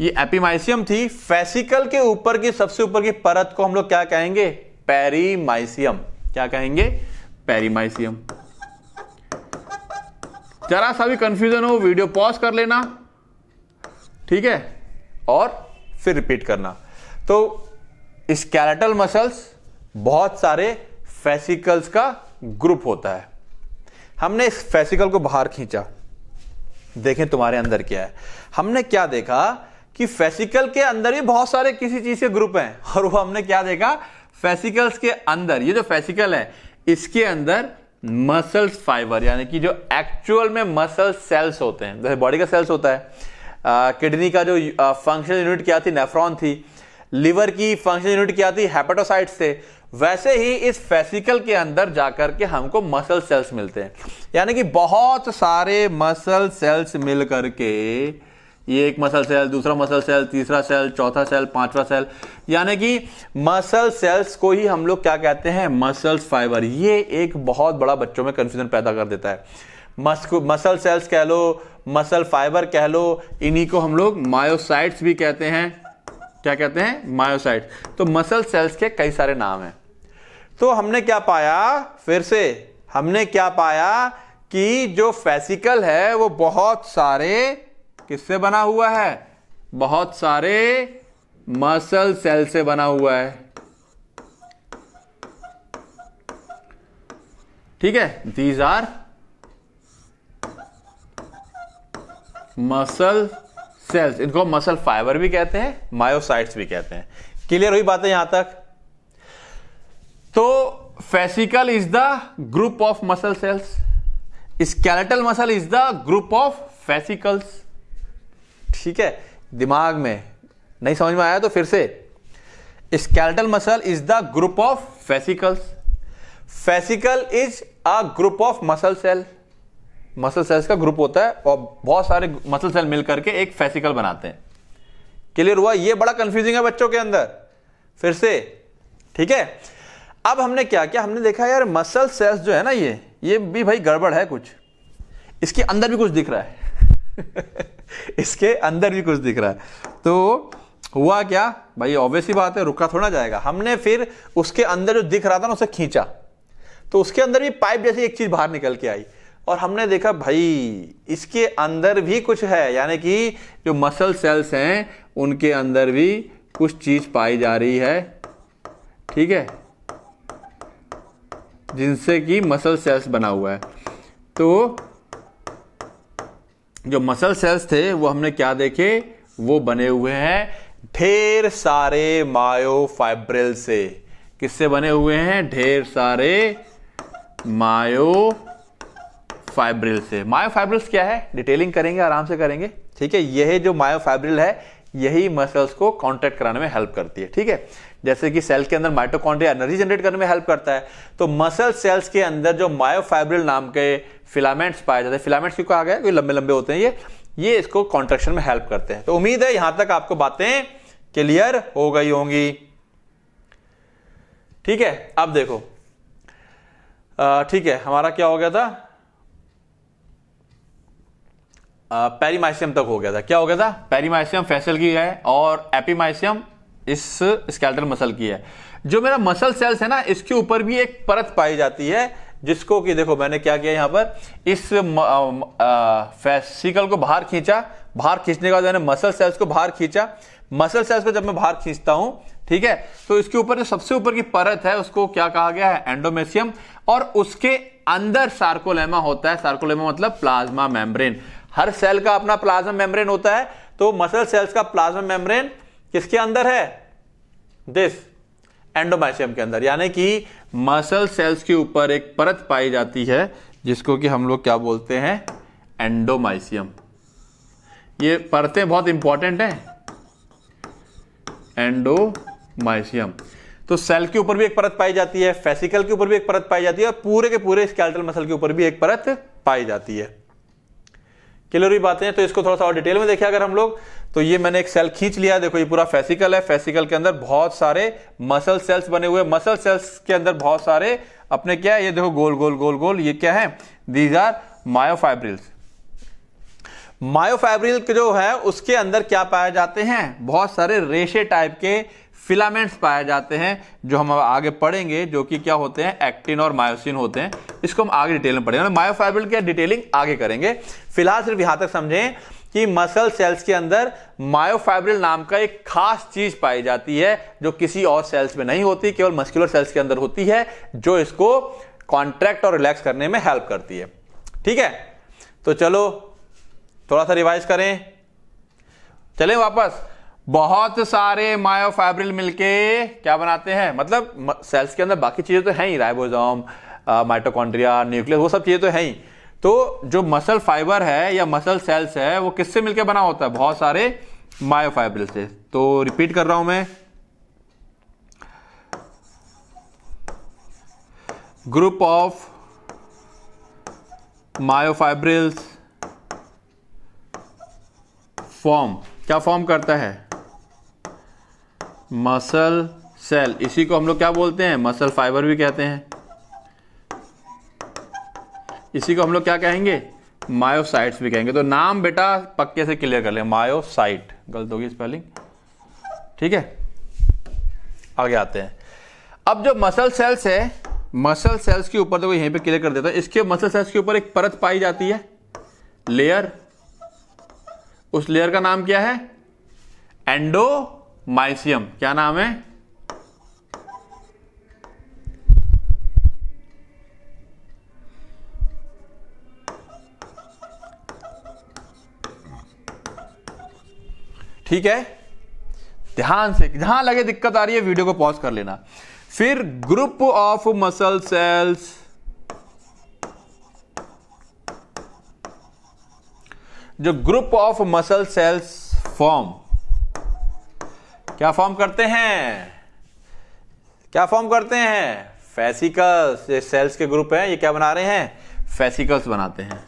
ये एपीमाइसियम थी। फैसिकल के ऊपर की सबसे ऊपर की परत को हम लोग क्या कहेंगे, पेरीमाइसियम। क्या कहेंगे, पेरीमाइसियम। जरा सा भी कंफ्यूजन हो, वीडियो पॉज कर लेना, ठीक है, और फिर रिपीट करना। तो स्केलेटल मसल्स बहुत सारे फैसिकल्स का ग्रुप होता है। हमने इस फैसिकल को बाहर खींचा, देखें तुम्हारे अंदर क्या है। हमने क्या देखा कि फैसिकल के अंदर भी बहुत सारे किसी चीज के ग्रुप हैं, और वो हमने क्या देखा, फैसिकल्स के अंदर ये जो फैसिकल है इसके अंदर मसल्स फाइबर यानी कि जो एक्चुअल में मसल सेल्स होते हैं, जैसे बॉडी का सेल्स होता है। किडनी का जो फंक्शन यूनिट क्या थी, नेफ्रॉन थी। लिवर की फंक्शन यूनिट क्या थी, हेपेटोसाइट्स थे। वैसे ही इस फैसिकल के अंदर जाकर के हमको मसल सेल्स मिलते हैं, यानी कि बहुत सारे मसल सेल्स मिल करके ये एक मसल सेल, दूसरा मसल सेल, तीसरा सेल, चौथा सेल, पांचवा सेल, यानी कि मसल सेल्स को ही हम लोग क्या कहते हैं, मसल फाइबर। ये एक बहुत बड़ा बच्चों में कंफ्यूजन पैदा कर देता है। मसल सेल्स कह लो, मसल फाइबर कह लो, इन्हीं को हम लोग मायोसाइट्स भी कहते हैं। क्या कहते हैं, मायोसाइट्स। तो मसल सेल्स के कई सारे नाम हैं। तो हमने क्या पाया, फिर से हमने क्या पाया कि जो फैसिकल है वो बहुत सारे किससे बना हुआ है, बहुत सारे मसल सेल से बना हुआ है। ठीक है, दीज आर मसल सेल्स, इनको मसल फाइबर भी कहते हैं, मायोसाइट्स भी कहते हैं। क्लियर हुई बातें यहां तक? तो fascicle is the group of muscle cells, skeletal muscle is the group of fascicles. ठीक है, दिमाग में नहीं समझ में आया तो फिर से, skeletal muscle is the group of fascicles, fascicle is a group of muscle cell. Muscle cells का ग्रुप होता है और बहुत सारे मसल सेल मिलकर के एक फैसिकल बनाते हैं। क्लियर हुआ? ये बड़ा कंफ्यूजिंग है बच्चों के अंदर, फिर से। ठीक है, अब हमने क्या किया, हमने देखा यार मसल सेल्स जो है ना, ये भी भाई गड़बड़ है कुछ, इसके अंदर भी कुछ दिख रहा है इसके अंदर भी कुछ दिख रहा है। तो हुआ क्या भाई, ऑब्वियस ही बात है, रुका थोड़ा जाएगा। हमने फिर उसके अंदर जो दिख रहा था ना उसे खींचा, तो उसके अंदर भी पाइप जैसी एक चीज बाहर निकल के आई, और हमने देखा भाई इसके अंदर भी कुछ है, यानी कि जो मसल सेल्स हैं उनके अंदर भी कुछ चीज पाई जा रही है। ठीक है, जिनसे कि मसल सेल्स बना हुआ है। तो जो मसल सेल्स थे वो हमने क्या देखे, वो बने हुए हैं ढेर सारे मायोफाइब्रिल से। किससे बने हुए हैं, ढेर सारे मायो फाइब्रिल से। मायोफाइब्रिल्स क्या है, डिटेलिंग करेंगे, आराम से करेंगे। ठीक है, यह जो मायोफाइब्रिल है यही मसल्स को कांटेक्ट कराने में हेल्प करती है। ठीक है, जैसे कि सेल के अंदर माइटोकॉन्ड्रिया एनर्जी जनरेट करने में हेल्प करता है, तो मसल सेल्स के अंदर जो मायोफाइब्रिल नाम के फिलामेंट्स पाए जाते हैं, फिलामेंट्स क्यों कहा गया, लंबे लंबे होते हैं, ये इसको कॉन्ट्रेक्शन में हेल्प करते हैं। तो उम्मीद है यहां तक आपको बातें क्लियर हो गई होंगी। ठीक है, अब देखो, ठीक है, हमारा क्या हो गया था, पेरीमाइसियम तक हो गया था। क्या हो गया था, पेरीमाइसियम फैसल की है और एपीमाइसियम इस स्केलेटल मसल की है। जो मेरा मसल सेल्स है ना, इसके ऊपर भी एक परत पाई जाती है, जिसको कि देखो मैंने क्या किया, यहाँ पर इस फैसिकल को बाहर खींचा, बाहर खींचने के बाद मैंने मसल सेल्स को बाहर खींचा। मसल सेल्स को जब मैं बाहर खींचता हूं, ठीक है, तो इसके ऊपर जो सबसे ऊपर की परत है उसको क्या कहा गया है, एंडोमेसियम, और उसके अंदर सार्कोलेमा होता है। सार्कोलेमा मतलब प्लाज्मा मेम्ब्रेन। हर सेल का अपना प्लाज्मा मेम्ब्रेन होता है, तो मसल सेल्स का प्लाज्मा मेम्ब्रेन किसके अंदर है, दिस एंडोमाइसियम के अंदर। यानी कि मसल सेल्स के ऊपर एक परत पाई जाती है जिसको कि हम लोग क्या बोलते हैं, एंडोमाइसियम। ये परतें बहुत इंपॉर्टेंट हैं, एंडोमाइसियम। तो सेल के ऊपर भी एक परत पाई जाती है, फैसिकल के ऊपर भी एक परत पाई जाती है, और पूरे के पूरे स्केलेटल मसल के ऊपर भी एक परत पाई जाती है। क्लियर हुई बातें? तो इसको थोड़ा सा और डिटेल में देखें अगर हम लोग, तो ये मैंने एक सेल खींच लिया, देखो ये पूरा फैसिकल है, फैसिकल के अंदर बहुत सारे मसल सेल्स बने हुए, मसल सेल्स के अंदर बहुत सारे अपने क्या है, ये देखो गोल गोल गोल गोल, ये क्या है, दीज आर मायोफाइब्रिल्स। मायोफाइब्रिल जो है उसके अंदर क्या पाए जाते हैं, बहुत सारे रेशे टाइप के फिलामेंट्स पाए जाते हैं, जो हम आगे पढ़ेंगे, जो कि क्या होते हैं, एक्टिन और मायोसिन होते हैं। इसको हम आगे डिटेल में पढ़ेंगे, मायोफाइब्रिल की डिटेलिंग आगे करेंगे। फिलहाल सिर्फ यहां तक समझें कि कि मसल सेल्स के अंदर मायोफाइब्रिल नाम का एक खास चीज पाई जाती है जो किसी और सेल्स में नहीं होती, केवल मस्कुलर सेल्स के अंदर होती है, जो इसको कॉन्ट्रैक्ट और रिलैक्स करने में हेल्प करती है। ठीक है, तो चलो थोड़ा सा रिवाइज करें, चलें वापस। बहुत सारे मायोफाइब्रिल मिलके क्या बनाते हैं, मतलब सेल्स के अंदर बाकी चीजें तो हैं ही, राइबोसोम, माइटोकॉन्ड्रिया, न्यूक्लियस, वो सब चीजें तो हैं ही। तो जो मसल फाइबर है या मसल सेल्स है वो किससे मिलके बना होता है, बहुत सारे मायोफाइब्रिल से। तो रिपीट कर रहा हूं मैं, ग्रुप ऑफ मायोफाइब्रिल्स फॉर्म, क्या फॉर्म करता है, मसल सेल। इसी को हम लोग क्या बोलते हैं, मसल फाइबर भी कहते हैं। इसी को हम लोग क्या कहेंगे, मायोसाइट्स भी कहेंगे। तो नाम बेटा पक्के से क्लियर कर ले, मायोसाइट, गलत होगी स्पेलिंग, ठीक है। आगे आते हैं, अब जो मसल सेल्स है, मसल सेल्स के ऊपर देखो, यहीं पे क्लियर कर देता है, इसके मसल सेल्स के ऊपर एक परत पाई जाती है, लेयर। उस लेयर का नाम क्या है, एंडोमाइसियम। क्या नाम है, ठीक है, ध्यान से, जहां लगे दिक्कत आ रही है वीडियो को पॉज कर लेना। फिर ग्रुप ऑफ मसल सेल्स, जो group of muscle cells form, क्या फॉर्म करते हैं, क्या फॉर्म करते हैं, फैसिकल्स। ये सेल्स के ग्रुप हैं, ये क्या बना रहे हैं, फैसिकल्स बनाते हैं।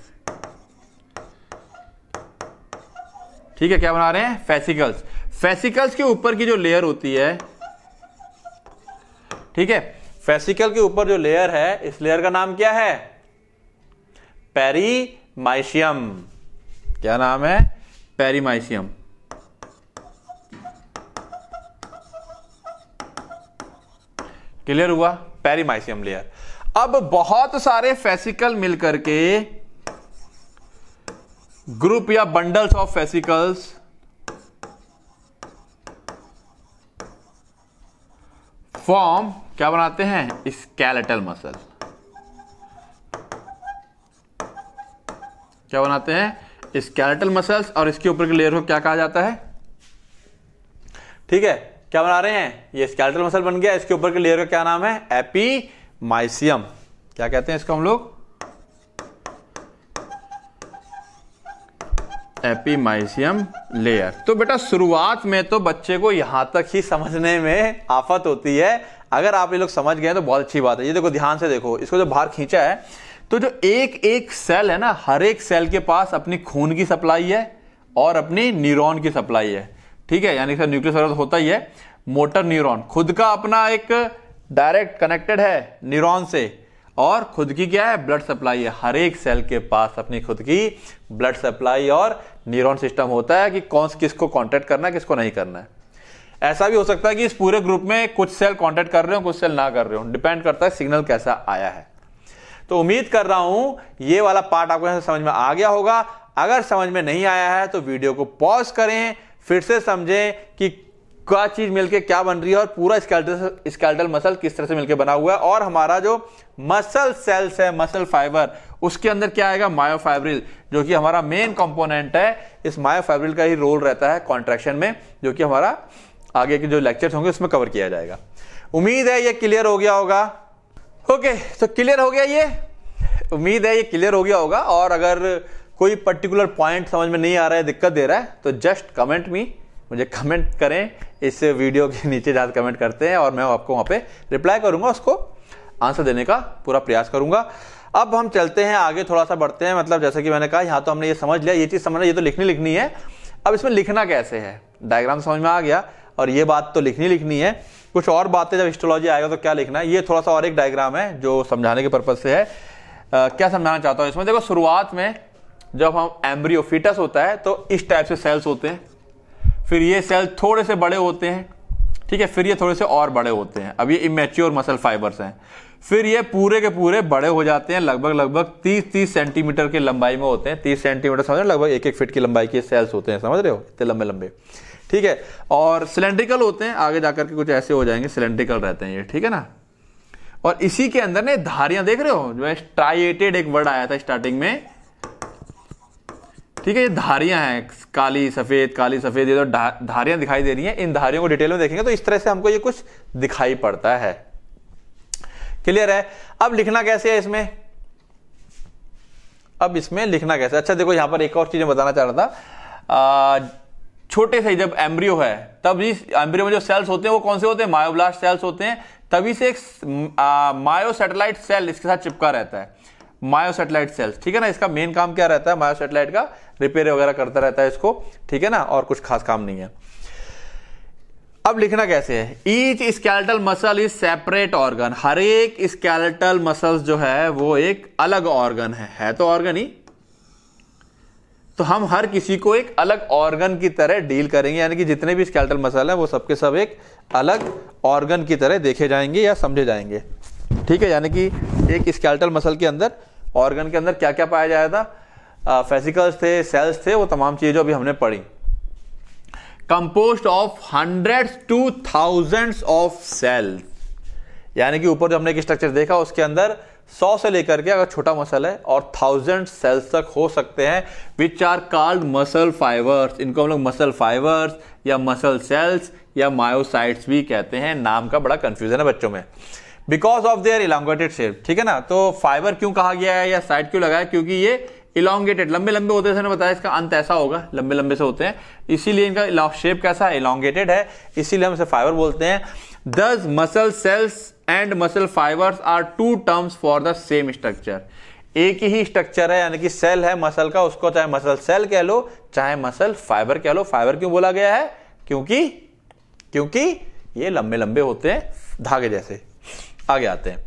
ठीक है, क्या बना रहे हैं, फैसिकल्स। फैसिकल्स के ऊपर की जो लेयर होती है, ठीक है, फैसिकल के ऊपर जो लेयर है, इस लेयर का नाम क्या है, पेरीमाइशियम। क्या नाम है, पेरीमाइशियम। क्लियर हुआ, पेरीमाइशियम लेयर। अब बहुत सारे फैसिकल मिलकर के, ग्रुप या बंडल्स ऑफ फैसिकल्स फॉर्म, क्या बनाते हैं, स्केलेटल मसल। क्या बनाते हैं, स्केलेटल मसल्स, और इसके ऊपर की लेयर को क्या कहा जाता है, ठीक है, क्या बना रहे हैं, ये स्केलेटल मसल बन गया, इसके ऊपर की लेयर का क्या नाम है, एपीमाइसियम। क्या कहते हैं इसको हम लोग, एपीमाइसियम लेयर। तो बेटा शुरुआत में तो बच्चे को यहां तक ही समझने में आफत होती है, अगर आप ये लोग समझ गए तो बहुत अच्छी बात है। ये देखो, ध्यान से देखो, इसको जो बाहर खींचा है तो जो एक एक सेल है ना, हर एक सेल के पास अपनी खून की सप्लाई है और अपनी न्यूरॉन की सप्लाई है। ठीक है, यानी कि न्यूक्लियस होता ही है, मोटर न्यूरॉन खुद का अपना एक डायरेक्ट कनेक्टेड है न्यूरॉन से, और खुद की क्या है, ब्लड सप्लाई है। हर एक सेल के पास अपनी खुद की ब्लड सप्लाई और न्यूरॉन सिस्टम होता है कि कौन किसको कांटेक्ट करना है, किसको नहीं करना है। ऐसा भी हो सकता है कि इस पूरे ग्रुप में कुछ सेल कांटेक्ट कर रहे हो, कुछ सेल ना कर रहे हो, डिपेंड करता है सिग्नल कैसा आया है। तो उम्मीद कर रहा हूं ये वाला पार्ट आपको समझ में आ गया होगा। अगर समझ में नहीं आया है तो वीडियो को पॉज करें, फिर से समझें कि क्या चीज मिलके क्या बन रही है और पूरा स्केलेटल मसल किस तरह से मिलके बना हुआ है। और हमारा जो मसल सेल्स है, मसल फाइबर, उसके अंदर क्या आएगा, मायोफाइब्रिल, जो कि हमारा मेन कंपोनेंट है। इस मायोफाइब्रिल का ही रोल रहता है कॉन्ट्रैक्शन में, जो कि हमारा आगे के जो लेक्चर्स होंगे उसमें कवर किया जाएगा। उम्मीद है ये क्लियर हो गया होगा। ओके, तो क्लियर हो गया, ये उम्मीद है ये क्लियर हो गया होगा। और अगर कोई पर्टिकुलर पॉइंट समझ में नहीं आ रहा है, दिक्कत दे रहा है, तो जस्ट कमेंट मी, मुझे कमेंट करें, इस वीडियो के नीचे जाकर कमेंट करते हैं और मैं आपको वहाँ पे रिप्लाई करूँगा, उसको आंसर देने का पूरा प्रयास करूँगा। अब हम चलते हैं आगे, थोड़ा सा बढ़ते हैं। मतलब जैसे कि मैंने कहा, यहाँ तो हमने ये समझ लिया, ये चीज़ समझना, ये तो लिखनी लिखनी है। अब इसमें लिखना कैसे है, डायग्राम समझ में आ गया, और ये बात तो लिखनी लिखनी है। कुछ और बातें जब हिस्टोलॉजी आएगा तो क्या लिखना है, ये थोड़ा सा और एक डायग्राम है जो समझाने के पर्पज़ से है। क्या समझाना चाहता हूँ इसमें, देखो शुरुआत में जब हम एम्ब्रियो फीटस होता है तो इस टाइप से सेल्स होते हैं, फिर ये सेल थोड़े से बड़े होते हैं, ठीक है, फिर ये थोड़े से और बड़े होते हैं। अब ये इमेच्योर मसल फाइबर्स हैं। फिर ये पूरे के पूरे बड़े हो जाते हैं, लगभग लगभग 30-30 सेंटीमीटर की लंबाई में होते हैं। 30 सेंटीमीटर समझ रहे हो, लगभग 1-1 फीट की लंबाई के सेल्स होते हैं, समझ रहे हो, इतने लंबे लंबे, ठीक है। और सिलेंड्रिकल होते हैं, आगे जाकर के कुछ ऐसे हो जाएंगे, सिलेंड्रिकल रहते हैं ये, ठीक है ना। और इसी के अंदर ना धारियां देख रहे हो, जो है स्ट्राइएटेड एक वर्ड आया था स्टार्टिंग में, ठीक है, ये धारियां हैं, काली सफेद, ये तो धारियां दिखाई दे रही हैं। इन धारियों को डिटेल में देखेंगे तो इस तरह से हमको ये कुछ दिखाई पड़ता है, क्लियर है। अब लिखना कैसे है इसमें, अब इसमें लिखना कैसे, अच्छा देखो यहां पर एक और चीज मैं बताना चाह रहा था। छोटे से जब एम्ब्रियो है तब इस एम्ब्रियो में जो सेल्स होते हैं वो कौन से होते हैं, मायोब्लास्ट सेल्स होते हैं। तभी से एक मायोसैटेलाइट सेल इसके साथ चिपका रहता है, मायोसैटेलाइट सेल्स, ठीक है ना। इसका मेन काम क्या रहता है, मायोसैटेलाइट का रिपेयर वगैरह करता रहता है इसको, ठीक है ना, और कुछ खास काम नहीं है। अब लिखना कैसे है, each skeletal muscle is separate organ, हर एक स्केलेटल मसल्स जो है वो एक अलग ऑर्गन है तो ऑर्गन ही, तो हम हर किसी को एक अलग ऑर्गन की तरह डील करेंगे, यानी कि जितने भी स्केलेटल मसल हैं वो सबके सब एक अलग ऑर्गन की तरह देखे जाएंगे या समझे जाएंगे, ठीक है। यानी कि एक स्केलेटल मसल के अंदर, ऑर्गन के अंदर क्या क्या पाया जाएगा, फेसिकल्स थे, सेल्स थे, वो तमाम चीजें जो अभी हमने पढ़ी। Composed of hundreds to thousands of cells, यानी कि ऊपर जो हमने एक स्ट्रक्चर देखा उसके अंदर 100 से लेकर के, अगर छोटा मसल है, और 1000 सेल्स तक हो सकते हैं, which are called muscle fibres. इनको हम लोग मसल फाइबर्स या मसल सेल्स या मायोसाइट्स भी कहते हैं, नाम का बड़ा कंफ्यूजन है बच्चों में, because of their elongated shape, ठीक है ना। तो फाइबर क्यों कहा गया है या साइट क्यों लगाया, क्योंकि ये इलांगेटेड, लंबे लंबे होते हैं, बताया इसका अंत ऐसा होगा, लंबे लंबे से होते हैं, इसीलिए इनका शेप कैसा है, इलांगेटेड है, इसीलिए हम इसे फाइबर बोलते हैं। Thus muscle cells and muscle fibres are two terms for the same structure, एक ही स्ट्रक्चर है, यानी कि सेल है मसल का, उसको चाहे मसल सेल कह लो चाहे मसल फाइबर कह लो। फाइबर क्यों बोला गया है, क्योंकि ये लंबे लंबे होते हैं, धागे जैसे। आगे आते हैं,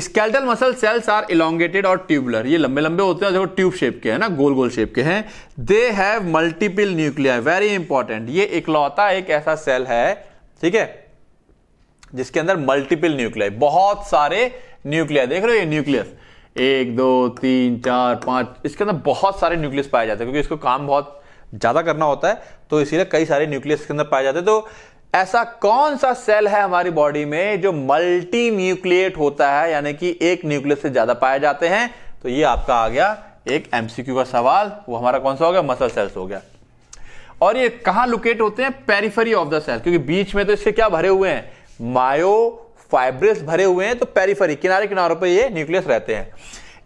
skeletal muscle cells are elongated और ट्यूबुलर, ये लंबे लंबे होते हैं, जो ट्यूब शेप के हैं ना, गोल गोल शेप के हैं। They have multiple nuclear, very important, ये इकलौता एक ऐसा सेल है, ठीक है, जिसके अंदर मल्टीपल न्यूक्लियर, बहुत सारे न्यूक्लियर, देख रहे हो ये न्यूक्लियस 1 2 3 4 5, इसके अंदर बहुत सारे न्यूक्लियस पाए जाते हैं, क्योंकि इसको काम बहुत ज्यादा करना होता है, तो इसीलिए कई सारे न्यूक्लियस के अंदर पाए जाते हैं। तो ऐसा कौन सा सेल है हमारी बॉडी में जो मल्टी न्यूक्लिएट होता है, यानी कि एक न्यूक्लियस से ज्यादा पाए जाते हैं, तो ये आपका आ गया एक एमसीक्यू का सवाल, वो हमारा कौन सा हो गया, मसल सेल्स हो गया। और ये कहां लोकेट होते हैं, पेरिफेरी ऑफ द सेल, क्योंकि बीच में तो इसके क्या भरे हुए हैं, मायोफाइब्रस भरे हुए हैं, तो पेरिफेरी, किनारे किनारों पर ये न्यूक्लियस रहते हैं।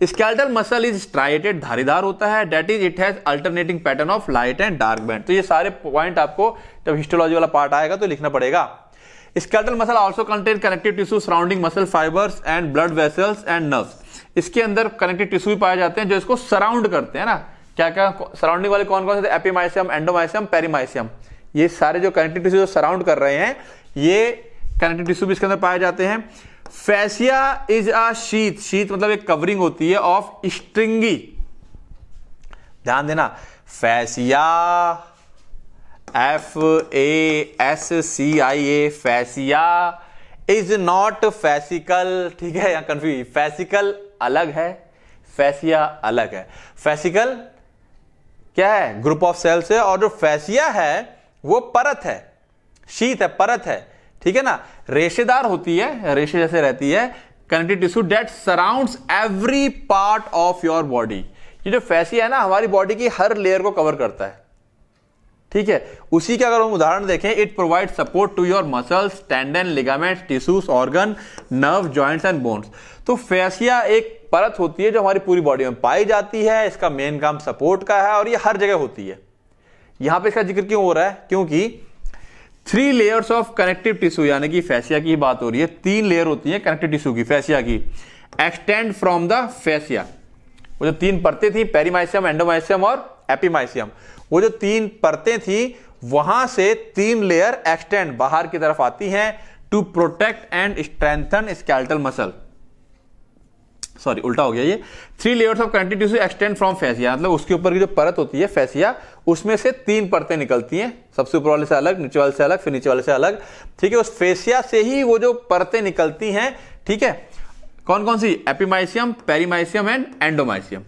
स्केलेटल मसल इज स्ट्राइएटेड, धारीदार होता है, that is it has alternating pattern of light and dark band. तो ये सारे पॉइंट आपको जब हिस्टोलॉजी वाला पार्ट आएगा तो लिखना पड़ेगा। Skeletal muscle also contain connective tissue surrounding muscle fibres and blood vessels and nerves, इसके अंदर कनेक्टिव टिश्यू भी पाए जाते हैं जो इसको सराउंड करते हैं ना, क्या क्या सराउंडिंग वाले कौन कौन से, एपिमाइसियम, एंडोमाइसियम, पेरीमाइसियम, ये सारे जो कनेक्टिव टिश्यू जो सराउंड कर रहे हैं, ये कनेक्टिव टिश्यू भी इसके अंदर पाए जाते हैं। Fascia is a sheath, sheath मतलब एक कवरिंग होती है ऑफ स्ट्रिंगी, ध्यान देना, fascia FASCIA, fascia is not fascicle, ठीक है, या कंफ्यूज, फैसिकल अलग है, फैसिया अलग है, फैसिकल क्या है, ग्रुप ऑफ सेल्स है, और जो फैसिया है वो परत है, शीथ है, परत है, ठीक है ना, रेशेदार होती है, रेशे जैसे रहती है, connective tissue that surrounds every part of your body. ये जो फैसिया है ना, हमारी बॉडी की हर लेयर को कवर करता है, ठीक है। उसी का अगर हम उदाहरण देखें, it provide support to your muscles, tendon, ligaments, tissues, organ, nerve, joints and bones. तो फैसिया एक परत होती है जो हमारी पूरी बॉडी में पाई जाती है, इसका मेन काम सपोर्ट का है, और ये हर जगह होती है। यहां पे इसका जिक्र क्यों हो रहा है, क्योंकि 3 लेयर्स ऑफ कनेक्टिव टिश्यू, यानी कि फैसिया की बात हो रही है, 3 लेयर होती है कनेक्टिव टिश्यू की, फैसिया की, एक्सटेंड फ्रॉम द फैसिया, वो जो 3 परतें थी, पेरीमाइसियम, एंडोमाइसियम और एपिमाइसियम, वो जो 3 परतें थी वहां से 3 लेयर एक्सटेंड बाहर की तरफ आती हैं, to protect and strengthen skeletal muscle, sorry उल्टा हो गया, ये 3 layers of connective tissue extend from fascia, मतलब उसके ऊपर की जो परत होती है फैसिया, उसमें से 3 परतें निकलती हैं, सबसे ऊपर वाले से अलग, नीचे वाले से अलग, फिर नीचे वाले से अलग, ठीक है, उस फैसिया से ही वो जो परतें निकलती हैं, ठीक है, कौन कौन सी? Epimysium, perimysium and endomysium.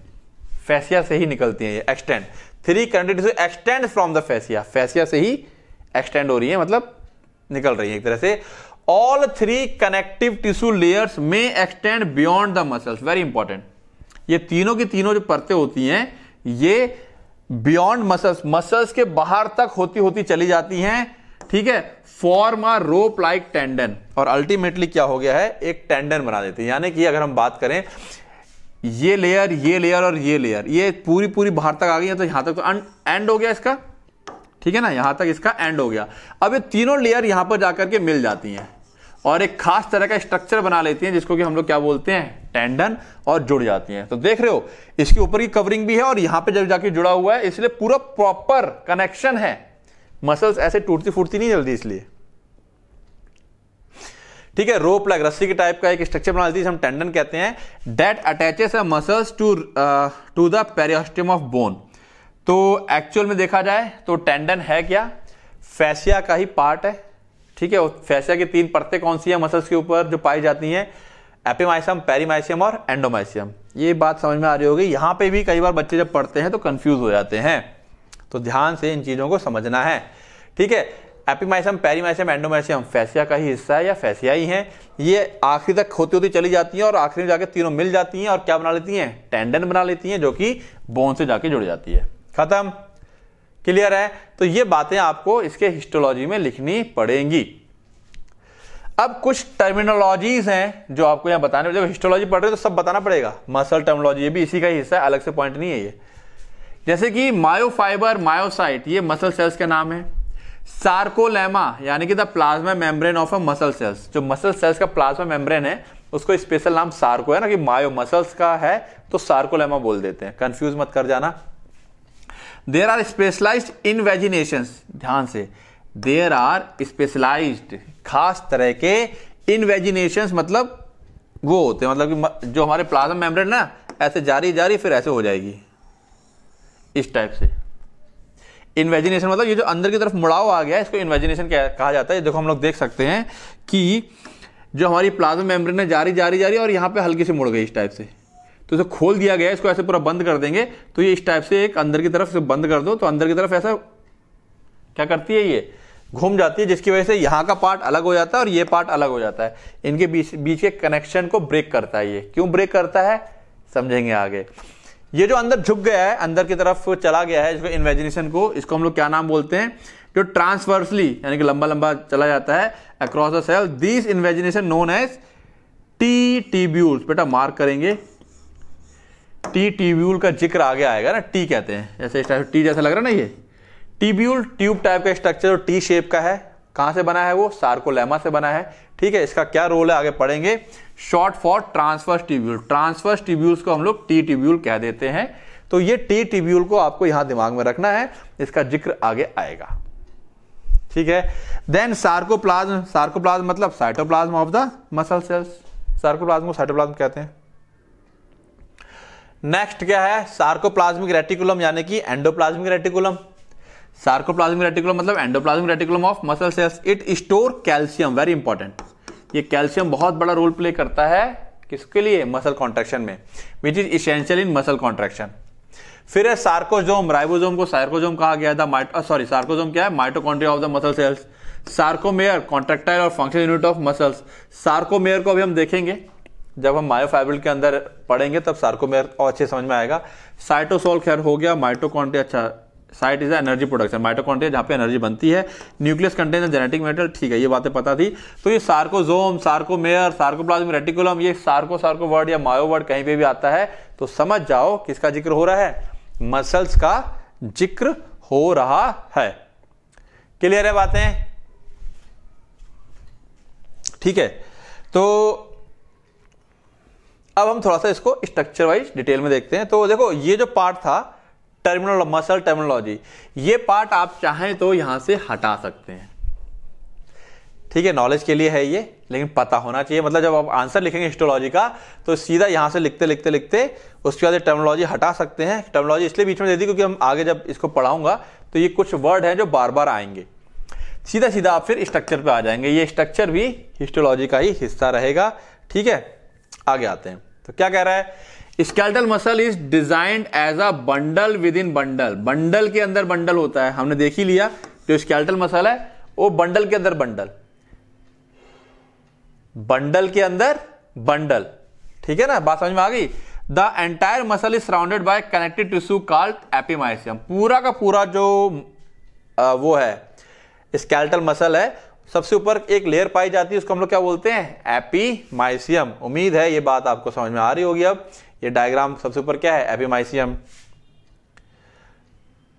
Fascia से ही निकलती है ये, एक्सटेंड। थ्री कैंडिडेट से extend from the fascia, fascia से ही एक्सटेंड हो रही है, मतलब निकल रही है एक तरह से। All three connective tissue layers may extend beyond the muscles, very important. ये तीनों की तीनों जो परतें होती हैं ये बियॉन्ड मसल्स, मसल्स के बाहर तक होती होती चली जाती हैं, ठीक है। Form a rope like tendon, और अल्टीमेटली क्या हो गया है, एक टेंडन बना देते हैं। यानी कि अगर हम बात करें ये लेयर, ये लेयर और ये लेयर, ये पूरी पूरी बाहर तक आ गई है, तो यहां तक तो एंड हो गया इसका, ठीक है ना, यहां तक इसका एंड हो गया। अब ये तीनों लेयर यहां पर जाकर के मिल जाती हैं और एक खास तरह का स्ट्रक्चर बना लेती हैं जिसको कि हम लोग क्या बोलते हैं, टेंडन, और जुड़ जाती हैं। तो देख रहे हो इसके ऊपर की कवरिंग भी है और यहां पे जब जाके जुड़ा हुआ है, इसलिए पूरा प्रॉपर कनेक्शन है। मसल्स ऐसे टूटती फूटती नहीं जल्दी, इसलिए ठीक है। रोप लाइक, रस्सी के टाइप का एक स्ट्रक्चर बना लेती है, हम टेंडन कहते हैं। That attaches a muscles to the periosteum of bone. तो एक्चुअल में देखा जाए तो टेंडन है क्या, फैसिया का ही पार्ट है, ठीक है। फैसिया की तीन परतें कौन सी है मसल्स के ऊपर जो पाई जाती हैं, एपिमाइसियम, पेरीमाइसियम और एंडोमाइसियम। ये बात समझ में आ रही होगी। यहाँ पे भी कई बार बच्चे जब पढ़ते हैं तो कंफ्यूज हो जाते हैं, तो ध्यान से इन चीज़ों को समझना है, ठीक है। एपिमाइसियम, पेरीमाइसियम, एंडोमाइसियम फैसिया का ही हिस्सा है या फैसिया ही है। ये आखिरी तक होती होती चली जाती हैं और आखिरी में जाकर तीनों मिल जाती हैं और क्या बना लेती हैं, टेंडन बना लेती हैं जो कि बोन से जाके जुड़ जाती है। खत्म, क्लियर है। तो ये बातें आपको इसके हिस्टोलॉजी में लिखनी पड़ेंगी। अब कुछ टर्मिनोलॉजीज हैं जो आपको यहाँ बताने, जब हिस्टोलॉजी पढ़ रहे हो तो सब बताना पड़ेगा। मसल टर्मिनोलॉजी ये भी इसी का ही हिस्सा है, अलग से पॉइंट नहीं है ये। जैसे कि मायोफाइबर, मायोसाइट, ये मसल सेल्स के नाम है। सार्कोलेमा यानी कि the plasma membrane of a muscle cells, जो मसल सेल्स का प्लाज्मा मेम्ब्रेन है उसको स्पेशल नाम सार्को है ना, कि मायो मसल्स का है तो सार्कोलेमा बोल देते हैं, कंफ्यूज मत कर जाना। देयर आर स्पेशलाइज्ड इनवेजिनेशंस, ध्यान से, देयर आर स्पेशलाइज्ड, खास तरह के इनवेजिनेशंस मतलब वो होते हैं, मतलब कि जो हमारे प्लाज्मा मेम्ब्रेन ना ऐसे जारी फिर ऐसे हो जाएगी इस टाइप से। इन्वेजिनेशन मतलब ये जो अंदर की तरफ मुड़ाव आ गया है इसको इन्वेजिनेशन कहा जाता है। देखो हम लोग देख सकते हैं कि जो हमारी प्लाज्मा मेम्ब्रेन है जारी और यहाँ पे हल्की सी मुड़ गई इस टाइप से, तो इसे खोल दिया गया है, इसको ऐसे पूरा बंद कर देंगे तो ये इस टाइप से एक अंदर की तरफ से बंद कर दो तो अंदर की तरफ ऐसा क्या करती है, ये घूम जाती है, जिसकी वजह से यहाँ का पार्ट अलग हो जाता है और ये पार्ट अलग हो जाता है। इनके बीच के कनेक्शन को ब्रेक करता है। ये क्यों ब्रेक करता है समझेंगे आगे। ये जो अंदर झुक गया है, अंदर की तरफ चला गया है, इसको इन्वेजिनेशन को, इसको हम लोग क्या नाम बोलते हैं, जो ट्रांसवर्सली यानी कि लंबा चला जाता है across the cell. This invagination known as T tubules, बेटा मार्क करेंगे, टी टिब्यूल का जिक्र आगे आएगा ना, टी कहते हैं, जैसे इस टाइप टी जैसा लग रहा है ना, ये टिब्यूल ट्यूब टाइप का स्ट्रक्चर और टी शेप का है। कहाँ से बना है वो, सार्कोलेमा से बना है, ठीक है। इसका क्या रोल है आगे पढ़ेंगे। Short for transverse tubule, transverse tubules को हम लोग टी टिब्यूल कह देते हैं। तो ये टी टिब्यूल को आपको यहां दिमाग में रखना है, इसका जिक्र आगे आएगा, ठीक है। देन सार्कोप्लाज्म, सार्कोप्लाज्म मतलब cytoplasm of the muscle cells, sarcoplasm को साइटोप्लाज्म कहते हैं। नेक्स्ट क्या है, सार्कोप्लाज्मिक रेटिकुलम यानी कि एंडोप्लाज्मिक रेटिकुलम। सार्कोप्लाज्मिक रेटिकुलम मतलब endoplasmic reticulum of muscle cells. It store calcium, very important, ये कैल्शियम बहुत बड़ा रोल प्ले करता है किसके लिए, मसल कॉन्ट्रैक्शन में, which is essential in muscle contraction. फिर है सार्कोजोम, राइबोजोम को सार्कोजोम कहा गया था, सार्कोजोम क्या है, mitochondria of the muscle cells. Sarcomere, contractile और functional unit of muscles. Sarcomere को अभी हम देखेंगे जब हम मायोफाइब्रिल के अंदर पढ़ेंगे तब सार्कोमेयर और अच्छे समझ में आएगा। साइटोसोल खैर हो गया, माइटोकॉन्ड्रिया, अच्छा site is energy production, mitochondria जहां पे एनर्जी बनती है। न्यूक्लियस कंटेन जेनेटिक मेटल, ठीक है, ये बातें पता थी। तो ये सार्कोजोम, सार्कोमेयर, सार्कोप्लाज्मिक रेटिकुलम, ये सार्को वर्ड या मायो वर्ड कहीं पे भी आता है तो समझ जाओ किसका जिक्र हो रहा है, मसल्स का जिक्र हो रहा है। क्लियर है बातें, ठीक है। तो अब हम थोड़ा सा इसको स्ट्रक्चर वाइज डिटेल में देखते हैं। तो देखो ये जो पार्ट था टर्मिनल मसल टर्मिनोलॉजी, ये पार्ट आप चाहें तो यहां से हटा सकते हैं, ठीक है, नॉलेज के लिए है ये, लेकिन पता होना चाहिए। मतलब जब आप आंसर लिखेंगे हिस्टोलॉजी का तो सीधा यहां से लिखते लिखते लिखते उसके बाद टर्मिनोलॉजी हटा सकते हैं। टर्मिनोलॉजी इसलिए बीच में दे दी क्योंकि हम आगे जब इसको पढ़ाऊंगा तो ये कुछ वर्ड हैं जो बार बार आएंगे, सीधा सीधा आप फिर स्ट्रक्चर पर आ जाएंगे। ये स्ट्रक्चर भी हिस्टोलॉजी का ही हिस्सा रहेगा, ठीक है। आगे आते हैं। तो क्या कह रहा है, skeletal muscle is designed as a bundle within bundle. Bundle के अंदर बंडल होता है, हमने देख ही लिया जो स्केलेटल मसल है वो बंडल के अंदर बंडल, बंडल के अंदर बंडल, ठीक है ना, बात समझ में आ गई। The entire muscle is surrounded by connective tissue called epimysium. पूरा का पूरा जो वो है स्केलेटल मसल है, सबसे ऊपर एक लेयर पाई जाती है, उसको हम लोग क्या बोलते हैं, एपिमाइसियम। उम्मीद है ये बात आपको समझ में आ रही होगी। अब ये डायग्राम सबसे ऊपर क्या है, एपिमाइसियम,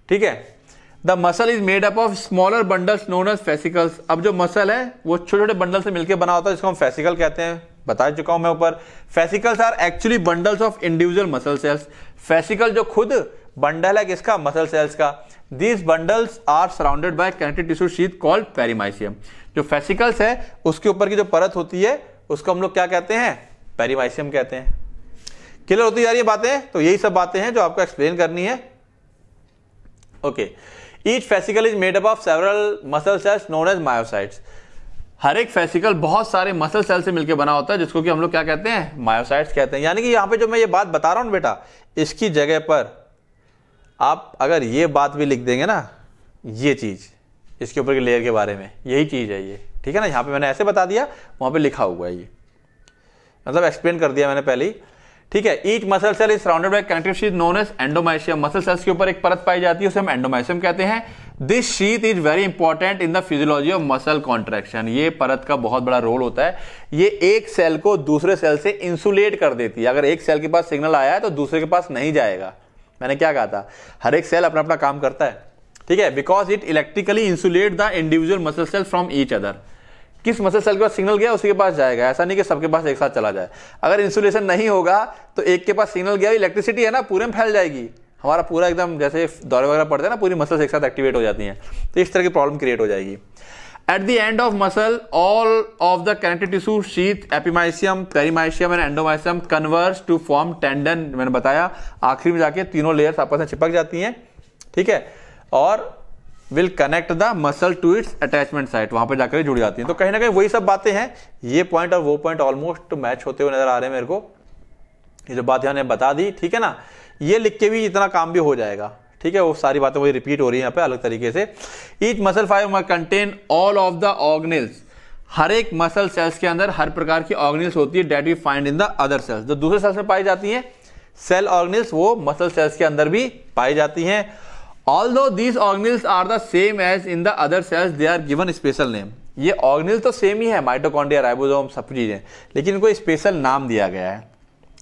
ठीक है। The muscle is made up of smaller bundles known as fascicles. अब जो मसल है वो छोटे छोटे बंडल से मिलकर बना होता है, जिसको हम फेसिकल कहते हैं, बता चुका हूं मैं ऊपर। Fascicles are actually bundles of individual muscle cells. Fascicle जो खुद बंडल है किसका, मसल सेल्स का। These bundles are surrounded by connective tissue sheath called perimysium. जो फेसिकल्स है उसके ऊपर की जो परत होती है उसको हम लोग क्या कहते हैं, पेरीमाइसियम कहते हैं। क्लियर होती जा रही है बातें? तो यही सब बातें हैं जो आपको एक्सप्लेन करनी है। Okay, each fascicle is made up of several muscle cells known as myocytes. हर एक फेसिकल बहुत सारे मसल सेल से मिलकर बना होता है, जिसको कि हम लोग क्या कहते हैं, मायोसाइट्स कहते हैं। यानी कि यहाँ पे जो मैं ये बात बता रहा हूँ बेटा, इसकी जगह पर आप अगर ये बात भी लिख देंगे ना, ये चीज इसके ऊपर के लेयर के बारे में, यही चीज है ये, ठीक है ना। यहाँ पे मैंने ऐसे बता दिया, वहाँ पे लिखा हुआ है ये, मतलब एक्सप्लेन कर दिया मैंने पहले ही, ठीक है। Each muscle cell is surrounded by connective sheath known as endomysium. Muscle cells के ऊपर एक परत पाई जाती है, उसे हम एंडोमाइसियम कहते हैं। This sheath is very important in the physiology of muscle contraction. ये परत का बहुत बड़ा रोल होता है, ये एक सेल को दूसरे सेल से इंसुलेट कर देती है। अगर एक सेल के पास सिग्नल आया है तो दूसरे के पास नहीं जाएगा। मैंने क्या कहा था, हर एक सेल अपना अपना काम करता है, ठीक है। Because it electrically insulate the individual muscle cell from each other. किस मसल सेल के पास सिग्नल गया उसी के पास जाएगा, ऐसा नहीं कि सबके पास एक साथ चला जाए। अगर इंसुलेशन नहीं होगा तो एक के पास सिग्नल गया, इलेक्ट्रिसिटी है ना पूरे में फैल जाएगी, हमारा पूरा एकदम जैसे दौरे वगैरह पड़ते हैं ना, पूरी मसल्स एक साथ एक्टिवेट हो जाती हैं, तो इस तरह की प्रॉब्लम क्रिएट हो जाएगी। At the end of muscle all of the connective tissue sheath epimysium perimysium and endomysium converse to form tendon. मैंने बताया आखिरी में जाके तीनों लेयर्स आपस में चिपक जाती हैं, ठीक है, और will connect the muscle to its attachment site, वहां पर जाकर जुड़ जाती है। तो कहीं ना कहीं वही सब बातें हैं, ये पॉइंट और वो पॉइंट ऑलमोस्ट मैच होते हुए नजर आ रहे हैं मेरे को। ये जो बात हमने बता दी, ठीक है ना, ये लिख के भी इतना काम भी हो जाएगा, ठीक है। वो सारी बातें वही रिपीट हो रही है यहाँ पे अलग तरीके से। Each muscle fibre contain all of the organelles. हर एक मसल सेल्स के अंदर हर प्रकार की ऑर्गेनेल्स होती है, that we find in the other cells, जो दूसरे सेल्स में पाई जाती हैं सेल ऑर्गेनेल्स, वो मसल सेल्स के अंदर भी पाई जाती हैं। Although these organelles are the same as in the other cells they are given special name. ये ऑर्गेनेल तो सेम ही है, माइटोकॉन्ड्रिया राइबोसोम सब चीजें, लेकिन इनको स्पेशल नाम दिया गया है,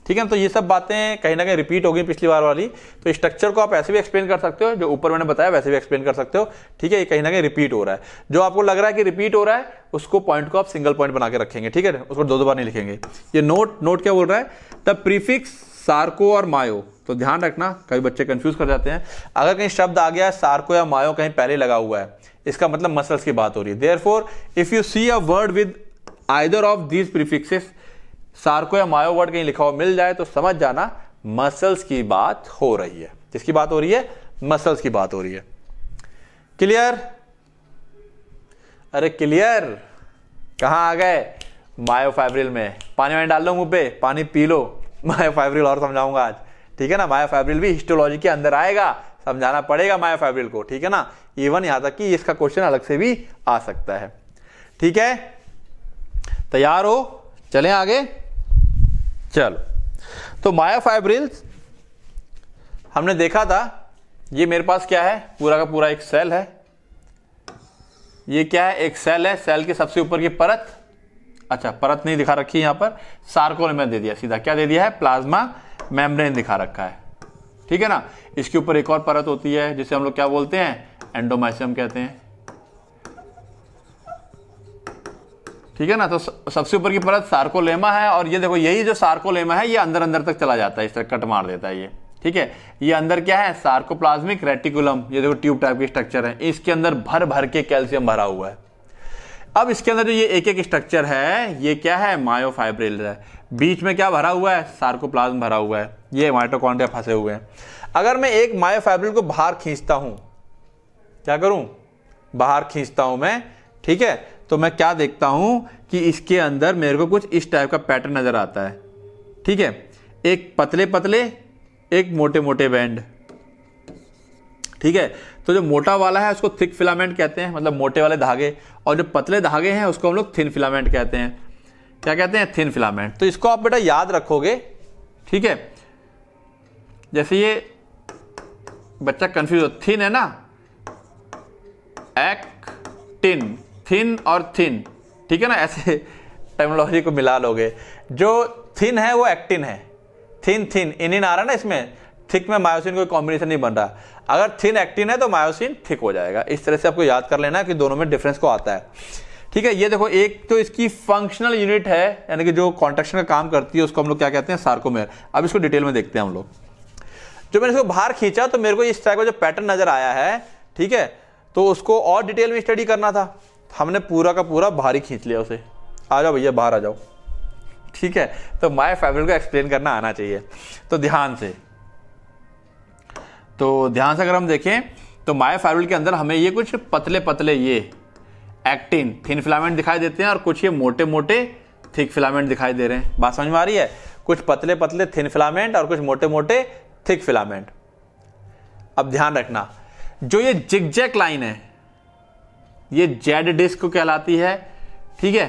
ठीक है। तो ये सब बातें कहीं ना कहीं रिपीट हो गई पिछली बार वाली। तो स्ट्रक्चर को आप ऐसे भी एक्सप्लेन कर सकते हो, जो ऊपर मैंने बताया वैसे भी एक्सप्लेन कर सकते हो, ठीक है। ये कहीं ना कहीं रिपीट हो रहा है, जो आपको लग रहा है कि रिपीट हो रहा है उसको पॉइंट को आप सिंगल पॉइंट बना के रखेंगे, ठीक है, उसको दो बार नहीं लिखेंगे। ये नोट क्या बोल रहा है, द प्रीफिक्स सार्को और मायो, तो ध्यान रखना, कभी बच्चे कंफ्यूज कर जाते हैं। अगर कहीं शब्द आ गया है सार्को या मायो, कहीं पहले लगा हुआ है, इसका मतलब मसल्स की बात हो रही है। Therefore if you see a word with either of these prefixes, sarco या मायो वर्ड कहीं लिखा हुआ मिल जाए तो समझ जाना मसल्स की बात हो रही है। किसकी बात हो रही है, मसल्स की बात हो रही है। क्लियर? अरे क्लियर, कहां आ गए, मायोफाइब्रिल में। पानी वानी डाल लो मुंह पे, पानी पी लो, मायोफाइब्रिल और समझाऊंगा आज, ठीक है ना। मायोफाइब्रिल भी हिस्टोलॉजी के अंदर आएगा, समझाना पड़ेगा मायोफाइब्रिल को, ठीक है ना। इवन यहां तक कि इसका क्वेश्चन अलग से भी आ सकता है, ठीक है। तैयार हो, चलें आगे। चलो, तो मायोफाइब्रिल्स हमने देखा था, ये मेरे पास क्या है, पूरा का पूरा एक सेल है। ये क्या है, एक सेल है, सेल के सबसे ऊपर की परत, अच्छा परत नहीं दिखा रखी है यहां पर, सार्को में दे दिया सीधा, क्या दे दिया है, प्लाज्मा मेम्ब्रेन दिखा रखा है, ठीक है ना। इसके ऊपर एक और परत होती है जिसे हम लोग क्या बोलते हैं, एंडोमाइसियम कहते हैं, ठीक है ना। तो सबसे ऊपर की परत सार्कोलेमा है, और ये देखो यही जो सार्कोलेमा है ये अंदर अंदर तक चला जाता है, इस तरह कट मार देता है ये, ठीक है। ये अंदर क्या है, सार्कोप्लाज्मिक रेटिकुलम, ये देखो ट्यूब टाइप की स्ट्रक्चर है, इसके अंदर भर भर के कैल्शियम भरा हुआ है। अब इसके अंदर जो ये एक एक स्ट्रक्चर है, ये क्या है, मायोफाइब्रिल है। बीच में क्या भरा हुआ है, सार्कोप्लाज्म भरा हुआ है, ये माइटोकॉन्ड्रिया फंसे हुए हैं। अगर मैं एक मायोफाइब्रिल को बाहर खींचता हूं, क्या करूं, बाहर खींचता हूं मैं, ठीक है, तो मैं क्या देखता हूं कि इसके अंदर मेरे को कुछ इस टाइप का पैटर्न नजर आता है, ठीक है, एक पतले पतले एक मोटे मोटे बैंड। ठीक है, तो जो मोटा वाला है उसको थिक फिलामेंट कहते हैं, मतलब मोटे वाले धागे, और जो पतले धागे हैं उसको हम लोग थिन फिलामेंट कहते हैं। क्या कहते हैं? Thin filament. तो इसको आप बेटा याद रखोगे। ठीक है, जैसे ये बच्चा कंफ्यूज हो, थिन है ना, एक्टिन, थिन और थिन, ठीक है ना, ऐसे टर्मिनोलॉजी को मिला लोगे। जो थिन है वो एक्टिन है, थिन थिन इनिन आ रहा है ना, इसमें थिक में मायोसिन कोई कॉम्बिनेशन नहीं बन रहा। अगर थिन एक्टिन है तो मायोसिन थिक हो जाएगा। इस तरह से आपको याद कर लेना कि दोनों में डिफरेंस को आता है। ठीक है, ये देखो, एक तो इसकी फंक्शनल यूनिट है, यानी कि जो कॉन्ट्रैक्शन का काम करती है, उसको हम लोग क्या कहते हैं? सार्कोमेयर। अब इसको डिटेल में देखते हैं हम लोग। जो मैंने इसको बाहर खींचा तो मेरे को इस टाइप का जो पैटर्न नजर आया है, ठीक है, तो उसको और डिटेल में स्टडी करना था, हमने पूरा का पूरा बाहर ही खींच लिया उसे। आ जाओ भैया, बाहर आ जाओ। ठीक है, तो माय फैब्रिक को एक्सप्लेन करना आना चाहिए। तो ध्यान से, अगर हम देखें तो माय फैब्रिक के अंदर हमें ये कुछ पतले पतले ये एक्टिन थिन फिलामेंट दिखाई देते हैं और कुछ ये मोटे मोटे थिक फिलामेंट दिखाई दे रहे हैं। बात समझ में आ रही है? कुछ पतले पतले थिन फिलामेंट और कुछ मोटे मोटे थिक फिलामेंट। अब ध्यान रखना, जो ये जिगजैग लाइन है ये जेड डिस्क को कहलाती है। ठीक है,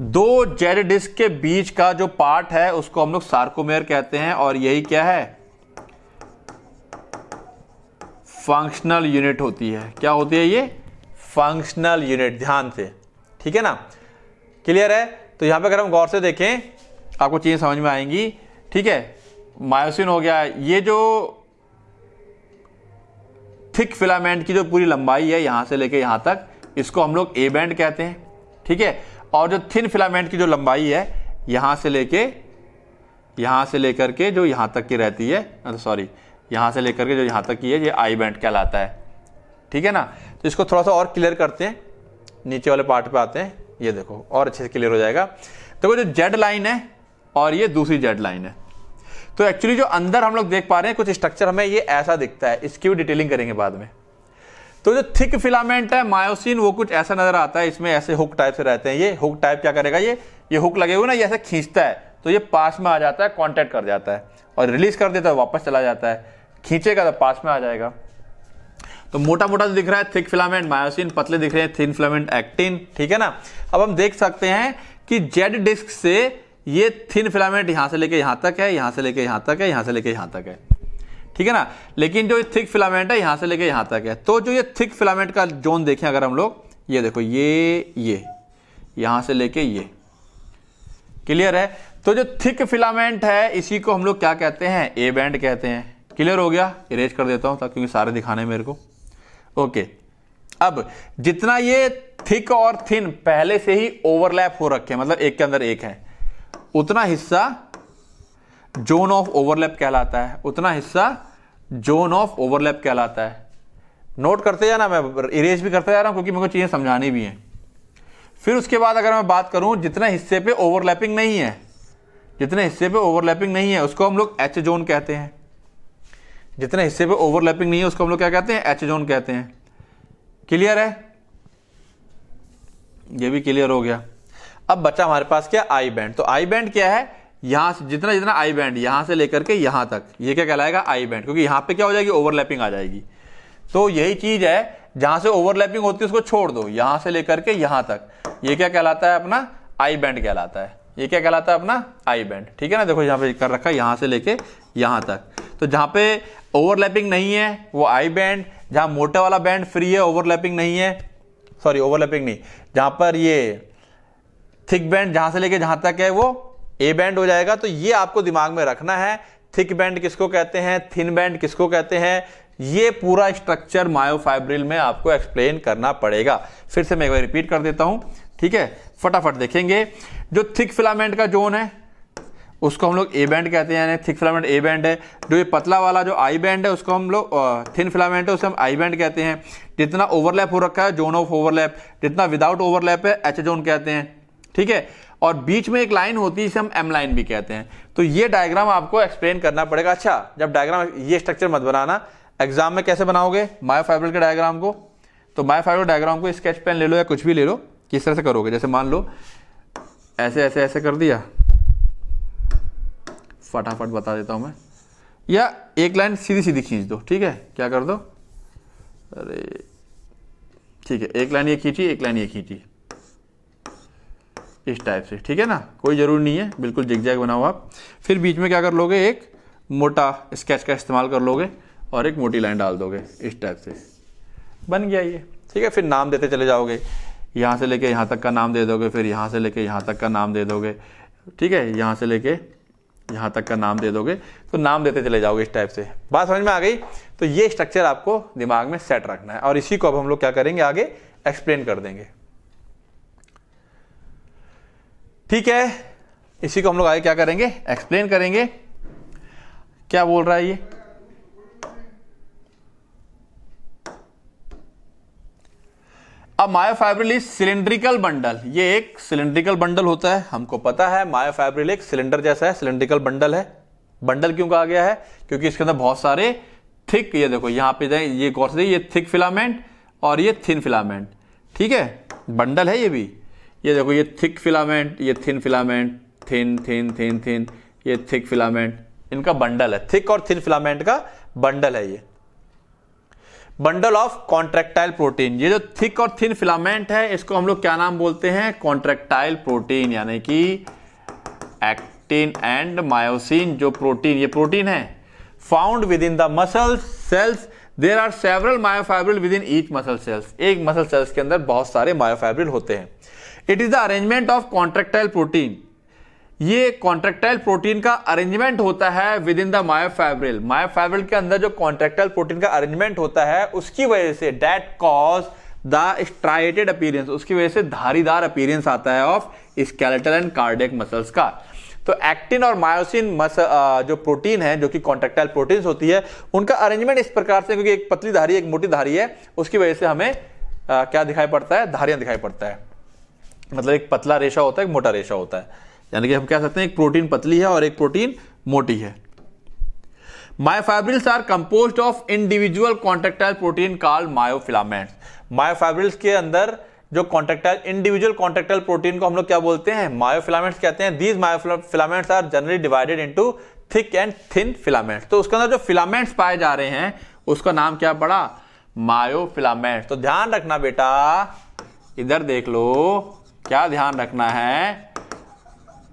दो जेड डिस्क के बीच का जो पार्ट है उसको हम लोग सार्कोमेयर कहते हैं, और यही क्या है? फंक्शनल यूनिट होती है। क्या होती है ये? Functional unit. ध्यान से, ठीक है ना, क्लियर है? तो यहाँ पे अगर हम गौर से देखें आपको चीजें समझ में आएंगी। ठीक है, मायोसिन हो गया, ये जो थिक फिलामेंट की जो पूरी लंबाई है यहाँ से लेके यहाँ तक, इसको हम लोग ए बैंड कहते हैं। ठीक है, और जो थिन फिलामेंट की जो लंबाई है यहाँ से लेकर के जो यहाँ तक की रहती है, सॉरी, यहाँ से लेकर के जो यहाँ तक की है, ये आई बैंड कहलाता है। ठीक है ना, तो इसको थोड़ा सा और क्लियर करते हैं, नीचे वाले पार्ट पे आते हैं, ये देखो और अच्छे से क्लियर हो जाएगा। देखो, जो जेड लाइन है और ये दूसरी जेड लाइन है, तो एक्चुअली जो अंदर हम लोग देख पा रहे हैं कुछ स्ट्रक्चर हमें ये ऐसा दिखता है, इसकी भी डिटेलिंग करेंगे बाद में। तो जो थिक फिलामेंट है मायोसिन, वो कुछ ऐसा नजर आता है, इसमें ऐसे हुक टाइप से रहते हैं। ये हुक टाइप क्या करेगा, ये हुक लगे हुए ना, ये ऐसे खींचता है तो ये पास में आ जाता है, कांटेक्ट कर जाता है, और रिलीज कर देता है, वापस चला जाता है, खींचेगा तो पास में आ जाएगा। तो मोटा मोटा दिख रहा है थिक फिलामेंट मायोसिन, पतले दिख रहे हैं थिन फिलामेंट एक्टिन। ठीक है ना, अब हम देख सकते हैं कि जेड डिस्क से ये थिन फिलामेंट यहाँ से लेके यहाँ तक है, यहाँ से लेके यहाँ तक है, यहाँ से लेके यहाँ तक है। ठीक है ना, लेकिन जो ये थिक फिलामेंट है यहाँ से लेके यहाँ तक है। तो जो ये थिक फिलामेंट का जोन देखें अगर हम लोग, ये देखो, ये यहाँ से लेके ये, क्लियर है? तो जो थिक फिलामेंट है इसी को हम लोग क्या कहते हैं? ए बैंड कहते हैं। क्लियर हो गया? इरेज कर देता हूँ क्योंकि सारे दिखाने मेरे को। ओके, अब जितना ये थिक और थिन पहले से ही ओवरलैप हो रखे, मतलब एक के अंदर एक है, उतना हिस्सा जोन ऑफ ओवरलैप कहलाता है। उतना हिस्सा जोन ऑफ ओवरलैप कहलाता है। नोट करते जाना, मैं इरेज भी करता जा रहा हूं क्योंकि मेरे को चीजें समझानी भी हैं। फिर उसके बाद अगर मैं बात करूं जितने हिस्से पे ओवरलैपिंग नहीं है, जितने हिस्से पे ओवरलैपिंग नहीं है उसको हम लोग एच जोन कहते हैं। जितने हिस्से पे ओवरलैपिंग नहीं है उसको हम लोग क्या कहते हैं? एच जोन कहते हैं। क्लियर है? यह भी क्लियर हो गया। अब बचा हमारे पास क्या? I band. तो आई बैंड क्या है? यहां से जितना आई बैंड यहां से लेकर के यहां तक, ये क्या कहलाएगा? आई बैंड, क्योंकि यहां पे क्या हो जाएगी? ओवरलैपिंग आ जाएगी। तो यही चीज है, जहां से ओवरलैपिंग होती है उसको छोड़ दो, यहां से लेकर के यहां तक, ये क्या कहलाता है? अपना आई बैंड कहलाता है। ये क्या कहलाता है? अपना आई बैंड। ठीक है ना, देखो यहाँ पे कर रखा है यहां से लेके यहां तक। तो जहां पे ओवरलैपिंग नहीं है वो आई बैंड, जहां मोटा वाला बैंड फ्री है, ओवरलैपिंग नहीं है, सॉरी ओवरलैपिंग नहीं, जहां पर ये थिक बैंड जहां से लेके जहां तक है वो ए बैंड हो जाएगा। तो ये आपको दिमाग में रखना है, थिक बैंड किसको कहते हैं, थिन बैंड किसको कहते हैं, ये पूरा स्ट्रक्चर मायोफाइब्रिल में आपको एक्सप्लेन करना पड़ेगा। फिर से मैं एक बार रिपीट कर देता हूं, ठीक है, फटाफट देखेंगे। जो थिक फिलामेंट का जोन है उसको हम लोग ए बैंड कहते हैं, यानी थिक फिलामेंट ए बैंड है। जो ये पतला वाला जो आई बैंड है उसको हम लोग, थिन फिलामेंट है उसे हम आई बैंड कहते हैं। जितना ओवरलैप हो रखा है जोन ऑफ ओवरलैप, जितना विदाउट ओवरलैप है एच जोन कहते हैं। ठीक है, और बीच में एक लाइन होती है, इसे हम एम लाइन भी कहते हैं। तो ये डायग्राम आपको एक्सप्लेन करना पड़ेगा। अच्छा, जब डायग्राम, ये स्ट्रक्चर मत बनाना, एग्जाम में कैसे बनाओगे मायोफाइब्रिल के डायग्राम को? तो मायोफाइब्रिल डायग्राम को स्केच पेन ले लो या कुछ भी ले लो, किस तरह से करोगे, जैसे मान लो ऐसे ऐसे ऐसे कर दिया, फटाफट बता देता हूँ मैं, या एक लाइन सीधी सीधी खींच दो। ठीक है, क्या कर दो, अरे ठीक है, एक लाइन ये खींची, एक लाइन ये खींची, इस टाइप से। ठीक है ना, कोई ज़रूर नहीं है, बिल्कुल जिगजैग बनाओ आप। फिर बीच में क्या कर लोगे, एक मोटा स्केच का इस्तेमाल कर लोगे और एक मोटी लाइन डाल दोगे, इस टाइप से बन गया ये। ठीक है, फिर नाम देते चले जाओगे, यहाँ से लेके यहाँ तक का नाम दे दोगे, फिर यहाँ से लेके यहाँ तक का नाम दे दोगे। ठीक है, यहाँ से लेके यहाँ तक का नाम दे दोगे, तो नाम देते चले जाओगे इस टाइप से। बात समझ में आ गई? तो ये स्ट्रक्चर आपको दिमाग में सेट रखना है और इसी को अब हम लोग क्या करेंगे, आगे एक्सप्लेन कर देंगे। ठीक है, इसी को हम लोग आगे क्या करेंगे, एक्सप्लेन करेंगे। क्या बोल रहा है ये, अब मायोफाइब्रिल इज सिलेंड्रिकल बंडल। ये एक सिलेंड्रिकल बंडल होता है, हमको पता है मायोफाइब्रिल एक सिलेंडर जैसा है, सिलेंड्रिकल बंडल है। बंडल क्यों कहा गया है, क्योंकि इसके अंदर बहुत सारे थिक, ये देखो यहाँ पे जाए, ये गौर से देखिए, ये थिक फिलामेंट और ये थिन फिलामेंट। ठीक है, बंडल है ये भी, ये देखो, ये थिक फिलामेंट, ये thin filament, thin thin thin thin, ये थिक फिलामेंट, इनका बंडल है। थिक और थिन फिलामेंट का बंडल है ये, बंडल ऑफ कॉन्ट्रैक्टाइल प्रोटीन। ये जो थिक और थिन फिलामेंट है, इसको हम लोग क्या नाम बोलते हैं, कॉन्ट्रैक्टाइल प्रोटीन, यानी कि एक्टिन एंड मायोसिन। जो प्रोटीन, ये प्रोटीन है, found within the muscle cells, there are several myofibril within each muscle cells. एक मसल सेल्स के अंदर बहुत सारे मायोफाइब्रिल होते हैं। It is the arrangement of contractile protein. ये कॉन्ट्रैक्टाइल प्रोटीन का अरेंजमेंट होता है within the myofibril. Myofibril के अंदर जो कॉन्ट्रैक्टाइल प्रोटीन का अरेंजमेंट होता है, उसकी वजह से that cause the striated appearance, उसकी वजह से धारीदार अपीयरेंस आता है of skeletal and cardiac muscles का। तो एक्टिन और मायोसिन जो प्रोटीन है, जो कि कॉन्ट्रैक्टाइल प्रोटीन होती है, उनका अरेंजमेंट इस प्रकार से, क्योंकि एक पतली धारी एक मोटी धारी है, उसकी वजह से हमें क्या दिखाई पड़ता है, धारियां दिखाई पड़ता है। मतलब एक पतला रेशा होता है, एक मोटा रेशा होता है, यानी कि हम कह सकते हैं एक प्रोटीन पतली है और एक प्रोटीन मोटी है। Myofibrils are composed of individual contractile protein called myofilaments. Myofibrils के अंदर जो कॉन्ट्रैक्टाइल, इंडिविजुअल कॉन्ट्रैक्टाइल प्रोटीन को हम लोग क्या बोलते हैं, मायोफिलामेंट्स कहते हैं। These myofilaments are generally divided into thick and thin filaments. तो उसके अंदर जो फिलामेंट्स पाए जा रहे हैं, उसका नाम क्या पड़ा, मायोफिलामेंट्स। तो ध्यान रखना बेटा, इधर देख लो, क्या ध्यान रखना है,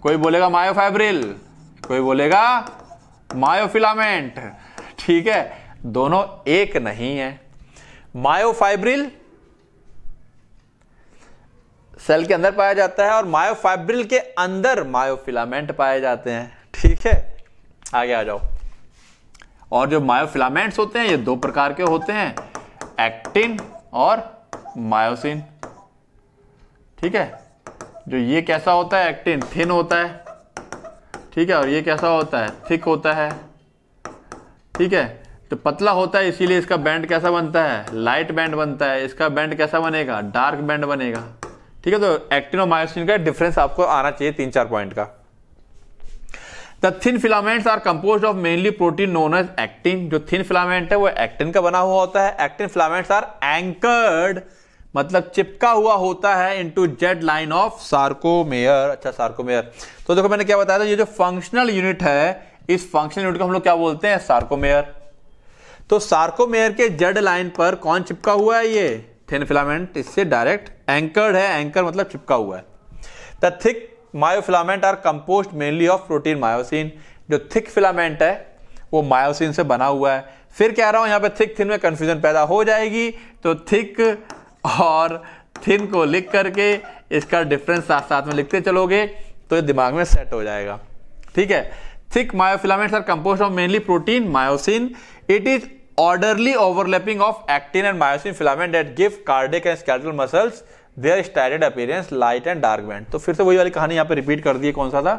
कोई बोलेगा मायोफाइब्रिल, कोई बोलेगा मायोफिलामेंट। ठीक है, दोनों एक नहीं है। मायोफाइब्रिल सेल के अंदर पाया जाता है और मायोफाइब्रिल के अंदर मायोफिलामेंट पाए जाते हैं। ठीक है, आगे आ जाओ। और जो मायोफिलामेंट्स होते हैं, ये दो प्रकार के होते हैं, एक्टिन और मायोसिन। ठीक है, जो ये कैसा होता है, एक्टिन थिन होता है। ठीक है, और ये कैसा होता है, थिक होता है। ठीक है, तो पतला होता है, इसीलिए इसका बैंड कैसा बनता है, लाइट बैंड बनता है। इसका बैंड कैसा बनेगा, डार्क बैंड बनेगा। ठीक है, तो एक्टिन और मायोसिन का डिफरेंस आपको आना चाहिए 3-4 पॉइंट का। The thin filaments are composed of mainly protein known as actin. जो थिन फिलामेंट है वो एक्टिन का बना हुआ होता है। एक्टिन फिलामेंट्स आर एंकर्ड, मतलब चिपका हुआ होता है, into Z line of sarcomere. अच्छा, सार्कोमेयर, तो देखो मैंने क्या बताया था, ये जो फंक्शनल यूनिट है, इस फंक्शनल यूनिट को हम लोग क्या बोलते हैं, सार्कोमेयर। तो सार्कोमेयर के जेड लाइन पर कौन चिपका हुआ है, ये थिन फिलामेंट, इससे डायरेक्ट एंकर्ड है। एंकर मतलब चिपका हुआ है। The thick myofilament are composed mainly of protein myosin. जो थिक फिलामेंट है वो मायोसिन से बना हुआ है। फिर कह रहा हूं, यहाँ पे थिक थिन में कंफ्यूजन पैदा हो जाएगी, तो थिक और थिन को लिख करके इसका डिफरेंस साथ साथ में लिखते चलोगे, तो ये दिमाग में सेट हो जाएगा। ठीक है, thick myofilaments are composed of mainly protein myosin. It is orderly overlapping of actin and myosin filament that give cardiac and skeletal muscles their striated appearance, light and dark band. तो फिर से वही वाली कहानी यहाँ पे रिपीट कर दी है, कौन सा था,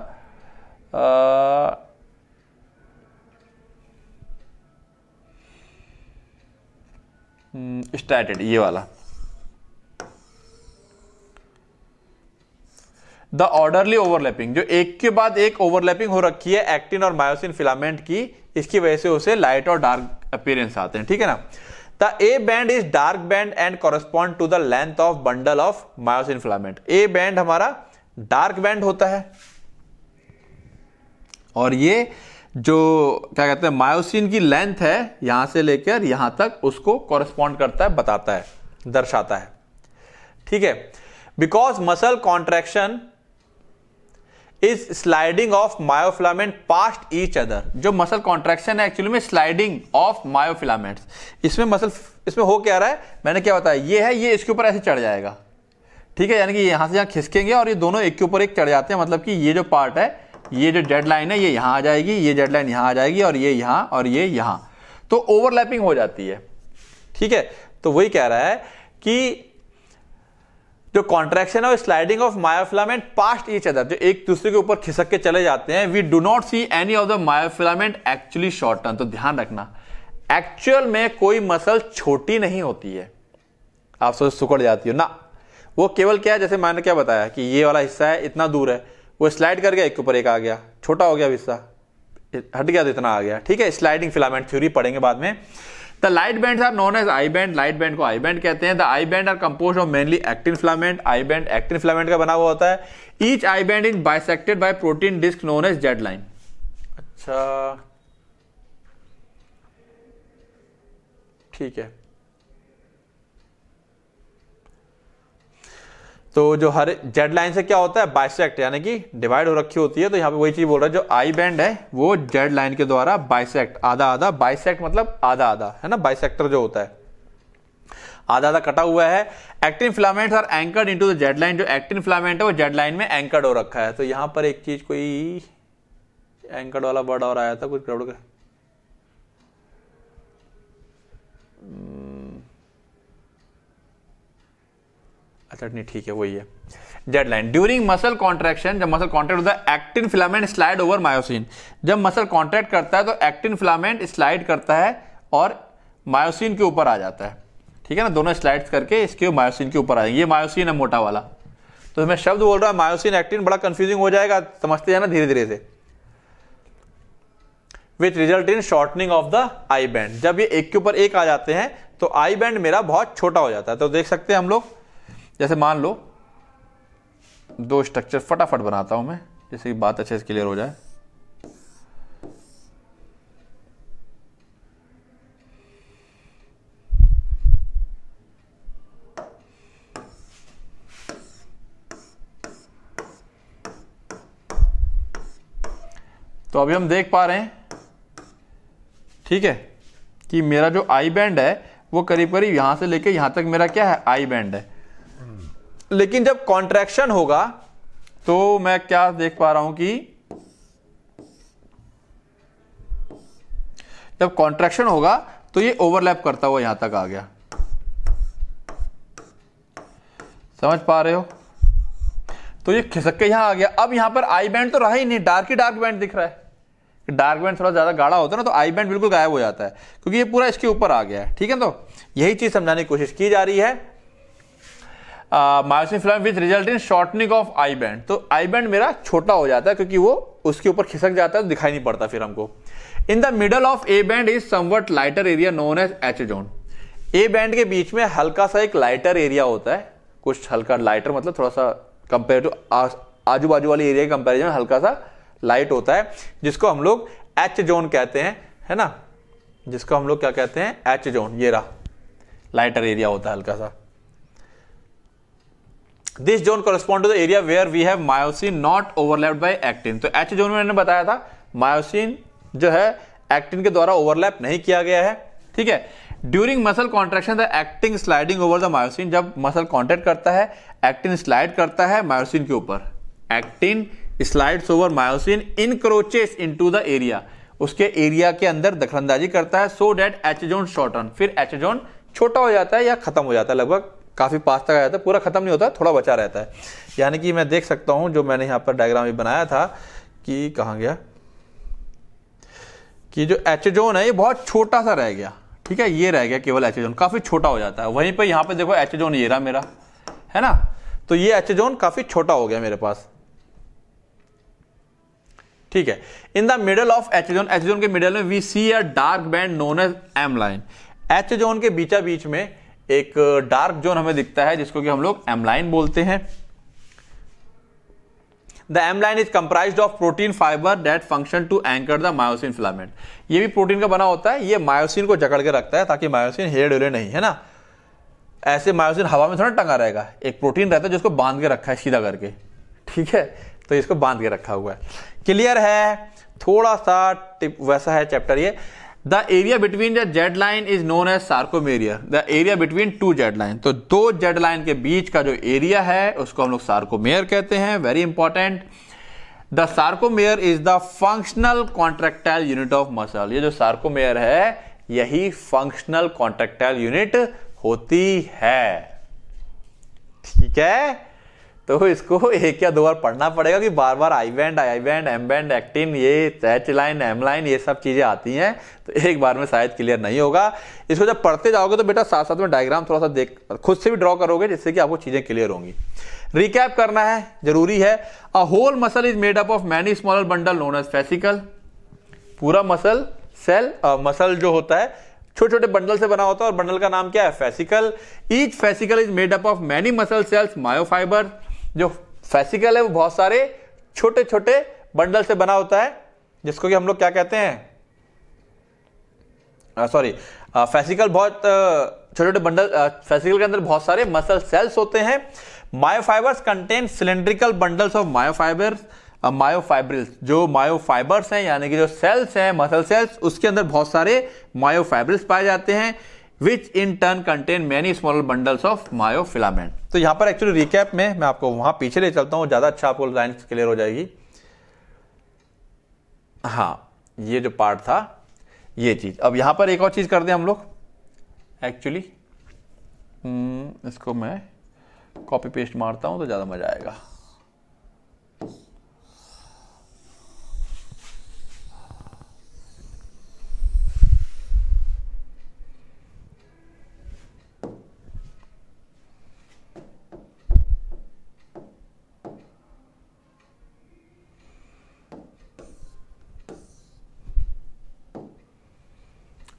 स्टाइटेड, ये वाला। द ऑर्डरली ओवरलैपिंग, जो एक के बाद एक ओवरलैपिंग हो रखी है एक्टिन और मायोसिन फिलामेंट की, इसकी वजह से उसे लाइट और डार्क अपीयरेंस आते हैं। ठीक है ना, the A band is dark band and correspond to the length of bundle of myosin filament. A band हमारा डार्क बैंड होता है और ये जो क्या कहते हैं मायोसिन की लेंथ है यहाँ से लेकर यहाँ तक, उसको कॉरेस्पॉन्ड करता है, बताता है, दर्शाता है। ठीक है, because muscle contraction is sliding of myofilament past each other. जो मसल कॉन्ट्रैक्शन है एक्चुअली में स्लाइडिंग ऑफ मायोफिलामेंट्स। इसमें मसल, इसमें हो क्या रहा है, मैंने क्या बताया, ये है, ये इसके ऊपर ऐसे चढ़ जाएगा। ठीक है, यानी कि यहाँ से यहाँ खिसकेंगे और ये दोनों एक के ऊपर एक चढ़ जाते हैं। मतलब कि ये जो पार्ट है, ये जो डेड लाइन है, ये यहाँ आ जाएगी, ये डेड लाइन यहाँ आ जाएगी, और ये यहाँ और ये यहाँ, तो ओवरलैपिंग हो जाती है। ठीक है, तो वही कह रहा है कि जो कॉन्ट्रैक्शन है वो sliding of myofilament past each other, जो एक दूसरे के ऊपर खिसक के चले जाते हैं। We do not see any of the myofilament actually shorten. तो ध्यान रखना, एक्चुअल में कोई मसल छोटी नहीं होती है, आप सोच सुकड़ जाती हो ना। वो केवल क्या है, जैसे मैंने क्या बताया कि ये वाला हिस्सा है, इतना दूर है, वो स्लाइड कर गया, एक ऊपर एक आ गया, छोटा हो गया हिस्सा, हट गया तो इतना आ गया। ठीक है, स्लाइडिंग फिलामेंट थ्योरी पढ़ेंगे बाद में। The light bands are known as I band, light band को आई बैंड कहते हैं। The I band are compose of mainly actin filament, I band actin filament का बना हुआ होता है। Each I band is bisected by protein disc known as Z line. अच्छा ठीक है, तो जो हर जेड लाइन से क्या होता है, बाइसेक्ट यानी कि डिवाइड हो रखी होती है। तो यहाँ पे वही चीज बोल रहा है, जो आई बैंड है वो जेड लाइन के द्वारा बाइसेक्ट, आधा आधा, बाइसेक्ट मतलब आधा आधा है ना, बाइसेक्टर जो होता है आधा आधा कटा हुआ है। Actin filaments are anchored into the Z line, जो एक्टिन फिलामेंट है वो जेड लाइन में एंकर्ड हो रखा है। तो यहाँ पर एक चीज, कोई एंकर्ड वाला वर्ड और आया था, कुछ गड़बड़ का, अच्छा नहीं ठीक है वही है, Z line. During muscle contraction, जब मसल कॉन्ट्रैक्ट होता है, actin filament slide over myosin. जब मसल कॉन्ट्रैक्ट करता है तो एक्टिन फिलामेंट स्लाइड करता है और मायोसिन के ऊपर आ जाता है। ठीक है ना, दोनों स्लाइड्स करके इसके मायोसिन के ऊपर आ जाएंगे। ये मायोसिन है मोटा वाला, तो मैं शब्द बोल रहा है मायोसिन एक्टिन, बड़ा कंफ्यूजिंग हो जाएगा, समझते जाना धीरे धीरे से। Which result in shortening of the I band, जब ये एक के ऊपर एक आ जाते हैं तो आई बैंड मेरा बहुत छोटा हो जाता है। तो देख सकते हैं हम लोग, जैसे मान लो दो स्ट्रक्चर फटाफट बनाता हूं मैं, जैसे कि बात अच्छे से क्लियर हो जाए। तो अभी हम देख पा रहे हैं, ठीक है, कि मेरा जो आई बैंड है वो करीब करीब यहां से लेके यहां तक मेरा क्या है, आई बैंड है। लेकिन जब कॉन्ट्रैक्शन होगा तो मैं क्या देख पा रहा हूं कि जब कॉन्ट्रैक्शन होगा तो ये ओवरलैप करता हुआ यहां तक आ गया। समझ पा रहे हो, तो ये खिसक के यहां आ गया। अब यहां पर आई बैंड तो रहा ही नहीं, डार्क ही डार्क बैंड दिख रहा है। डार्क बैंड थोड़ा ज्यादा गाढ़ा होता है ना, तो आई बैंड बिल्कुल गायब हो जाता है, क्योंकि ये पूरा इसके ऊपर आ गया है। ठीक है, तो यही चीज समझाने की कोशिश की जा रही है। Myosin filament which result in shortening of I band, तो आई बैंड मेरा छोटा हो जाता है क्योंकि वो उसके ऊपर खिसक जाता है, तो दिखाई नहीं पड़ता फिर हमको। In the middle of A band is somewhat lighter area known as H zone. A band के बीच में हल्का सा एक लाइटर एरिया होता है, कुछ हल्का लाइटर मतलब थोड़ा सा कंपेयर टू आजू बाजू वाले एरिया के कंपेरिजन हल्का सा लाइट होता है, जिसको हम लोग एच जोन कहते हैं, है ना, जिसको हम लोग क्या कहते हैं, एच जोन। ये रहा लाइटर एरिया होता है हल्का सा। This zone correspond to the area where we have myosin not overlapped by actin. तो एच जोन में मैंने बताया था मायोसिन जो है एक्टिन के द्वारा ओवरलैप नहीं किया गया है। ठीक है, during muscle contraction the actin sliding over the myosin. जब मसल कॉन्ट्रैक्ट करता है एक्टिन स्लाइड करता है मायोसिन के ऊपर। Actin slides over myosin encroaches into the area, उसके एरिया के अंदर दखलंदाजी करता है। So that H zone shorten, फिर एच जोन छोटा हो जाता है या खत्म हो जाता है, लगभग काफी पास तक आ जाता है, पूरा खत्म नहीं होता, थोड़ा बचा रहता है। यानी कि मैं देख सकता हूं, जो मैंने यहां पर डायग्राम भी बनाया था कि कहां गया, कि जो एच जोन है ये बहुत छोटा सा रह गया। ठीक है, ये रह गया केवल एच जोन, काफी छोटा हो जाता है। वहीं पर यहां पे देखो एच जोन ये रहा मेरा, है ना, तो ये एच जोन काफी छोटा हो गया मेरे पास। ठीक है, in the middle of H zone के मिडल में we see a dark band known as M line. H zone के बीचा बीच में एक डार्क जोन हमें दिखता है, जिसको कि हम लोग एम लाइन बोलते हैं। The M line is comprised of protein fiber that function to anchor the myosin filament. ये भी प्रोटीन का बना होता है, ये मायोसिन को जकड़ के रखता है ताकि मायोसिन हिले डुले नहीं, है ना। ऐसे मायोसिन हवा में थोड़ा टंगा रहेगा, एक प्रोटीन रहता है जिसको बांध के रखा है सीधा करके, ठीक है। तो इसको बांध के रखा हुआ है, क्लियर है। थोड़ा सा टिप वैसा है चैप्टर ये। The area between the Z line is known as sarcomere. The area between two Z line, तो दो जेड लाइन के बीच का जो एरिया है उसको हम लोग सार्कोमेयर कहते हैं, very important. The sarcomere is the functional contractile unit of muscle. ये जो सार्कोमेयर है यही फंक्शनल कॉन्ट्रेक्टाइल यूनिट होती है, ठीक है। तो इसको एक या दो बार पढ़ना पड़ेगा कि बार बार I band, I band, M band, actin, ये एच लाइन, एम लाइन, ये सब चीज़ें आती हैं, तो एक बार में शायद क्लियर नहीं होगा। इसको जब पढ़ते जाओगे तो बेटा साथ साथ में डायग्राम थोड़ा सा देख खुद से भी ड्रॉ करोगे, जिससे कि आपको चीज़ें क्लियर होंगी। रिकैप करना है, जरूरी है। A whole muscle is made up of many smaller bundle known as fascicle. पूरा मसल सेल मसल जो होता है छोटे छोटे बंडल से बना होता है और बंडल का नाम क्या है, fascicle. Each fascicle is made up of many muscle cells myofibre. जो फैसिकल है वो बहुत सारे छोटे छोटे बंडल से बना होता है, जिसको कि हम लोग क्या कहते हैं, सॉरी, फैसिकल बहुत छोटे छोटे बंडल, फैसिकल के अंदर बहुत सारे मसल सेल्स होते हैं। मायोफाइबर्स contain cylindrical bundles of myofibre, myofibrils. जो मायोफाइबर्स हैं यानी कि जो सेल्स हैं मसल सेल्स, उसके अंदर बहुत सारे मायोफाइब्रिल्स पाए जाते हैं, which in turn contain many small bundles of myofilament. तो यहाँ पर एक्चुअली रिकैप में मैं आपको वहाँ पीछे ले चलता हूँ, ज़्यादा अच्छा आपको लाइन क्लियर हो जाएगी। हाँ, ये जो पार्ट था ये चीज़। अब यहाँ पर एक और चीज़ कर दें हम लोग, एक्चुअली इसको मैं कॉपी पेस्ट मारता हूँ तो ज़्यादा मज़ा आएगा।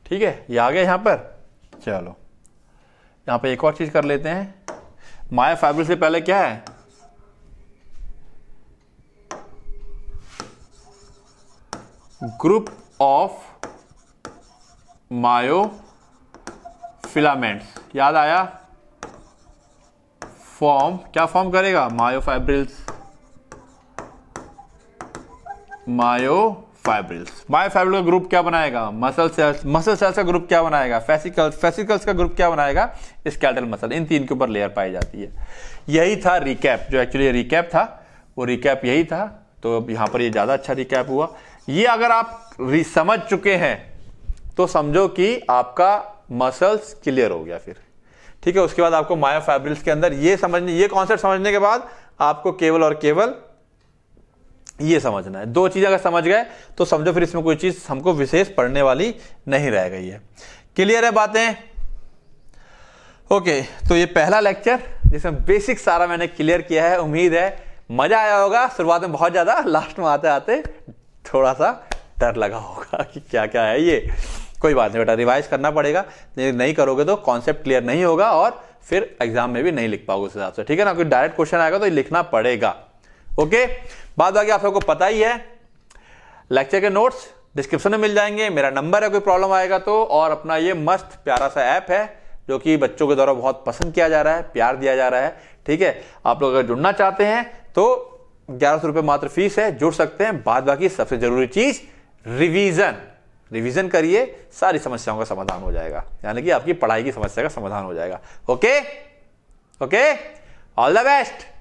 ठीक है, ये आ गया यहाँ पर। चलो यहाँ पे एक और चीज कर लेते हैं। मायोफाइब्रिल से पहले क्या है, ग्रुप ऑफ मायोफिलामेंट्स, याद आया। फॉर्म क्या फॉर्म करेगा, मायोफाइब्रिल्स, मायोफाइब्रिल का ग्रुप क्या बनाएगा, मसल सेल्स का ग्रुप क्या बनाएगा, फैसिकल्स का ग्रुप क्या बनाएगा, स्केलेटल मसल। इन तीन के ऊपर लेयर पाई जाती है। यही था रिकैप, जो एक्चुअली रिकैप था वो रिकैप यही था। तो अब यहाँ पर ये ज़्यादा अच्छा रिकैप हुआ। ये अगर आप समझ चुके हैं तो समझो कि आपका मसल्स क्लियर हो गया फिर, ठीक है। उसके बाद आपको मायोफाइब्रिल्स के अंदर ये कॉन्सेप्ट समझने के बाद आपको केवल और केवल ये समझना है। दो चीज़ अगर समझ गए तो समझो फिर इसमें कोई चीज़ हमको विशेष पढ़ने वाली नहीं रह गई है। क्लियर है बातें, ओके। तो ये पहला लेक्चर जिसमें बेसिक सारा मैंने क्लियर किया है। उम्मीद है मज़ा आया होगा। शुरुआत में बहुत ज़्यादा, लास्ट में आते आते थोड़ा सा डर लगा होगा कि क्या क्या है ये। कोई बात नहीं बेटा, रिवाइज करना पड़ेगा, नहीं करोगे तो कॉन्सेप्ट क्लियर नहीं होगा और फिर एग्जाम में भी नहीं लिख पाओगे उस हिसाब से, ठीक है ना। कोई डायरेक्ट क्वेश्चन आएगा तो ये लिखना पड़ेगा, ओके। बाद आगे आप सबको पता ही है, लेक्चर के नोट्स डिस्क्रिप्शन में मिल जाएंगे। मेरा नंबर है, कोई प्रॉब्लम आएगा तो। और अपना ये मस्त प्यारा सा ऐप है जो कि बच्चों के द्वारा बहुत पसंद किया जा रहा है, प्यार दिया जा रहा है, ठीक है। आप लोग अगर जुड़ना चाहते हैं तो 1100 रुपये मात्र फीस है, जुड़ सकते हैं। बाद बाकी सबसे जरूरी चीज़ रिविज़न करिए, सारी समस्याओं का समाधान हो जाएगा, यानी कि आपकी पढ़ाई की समस्या का समाधान हो जाएगा, ओके। All the best.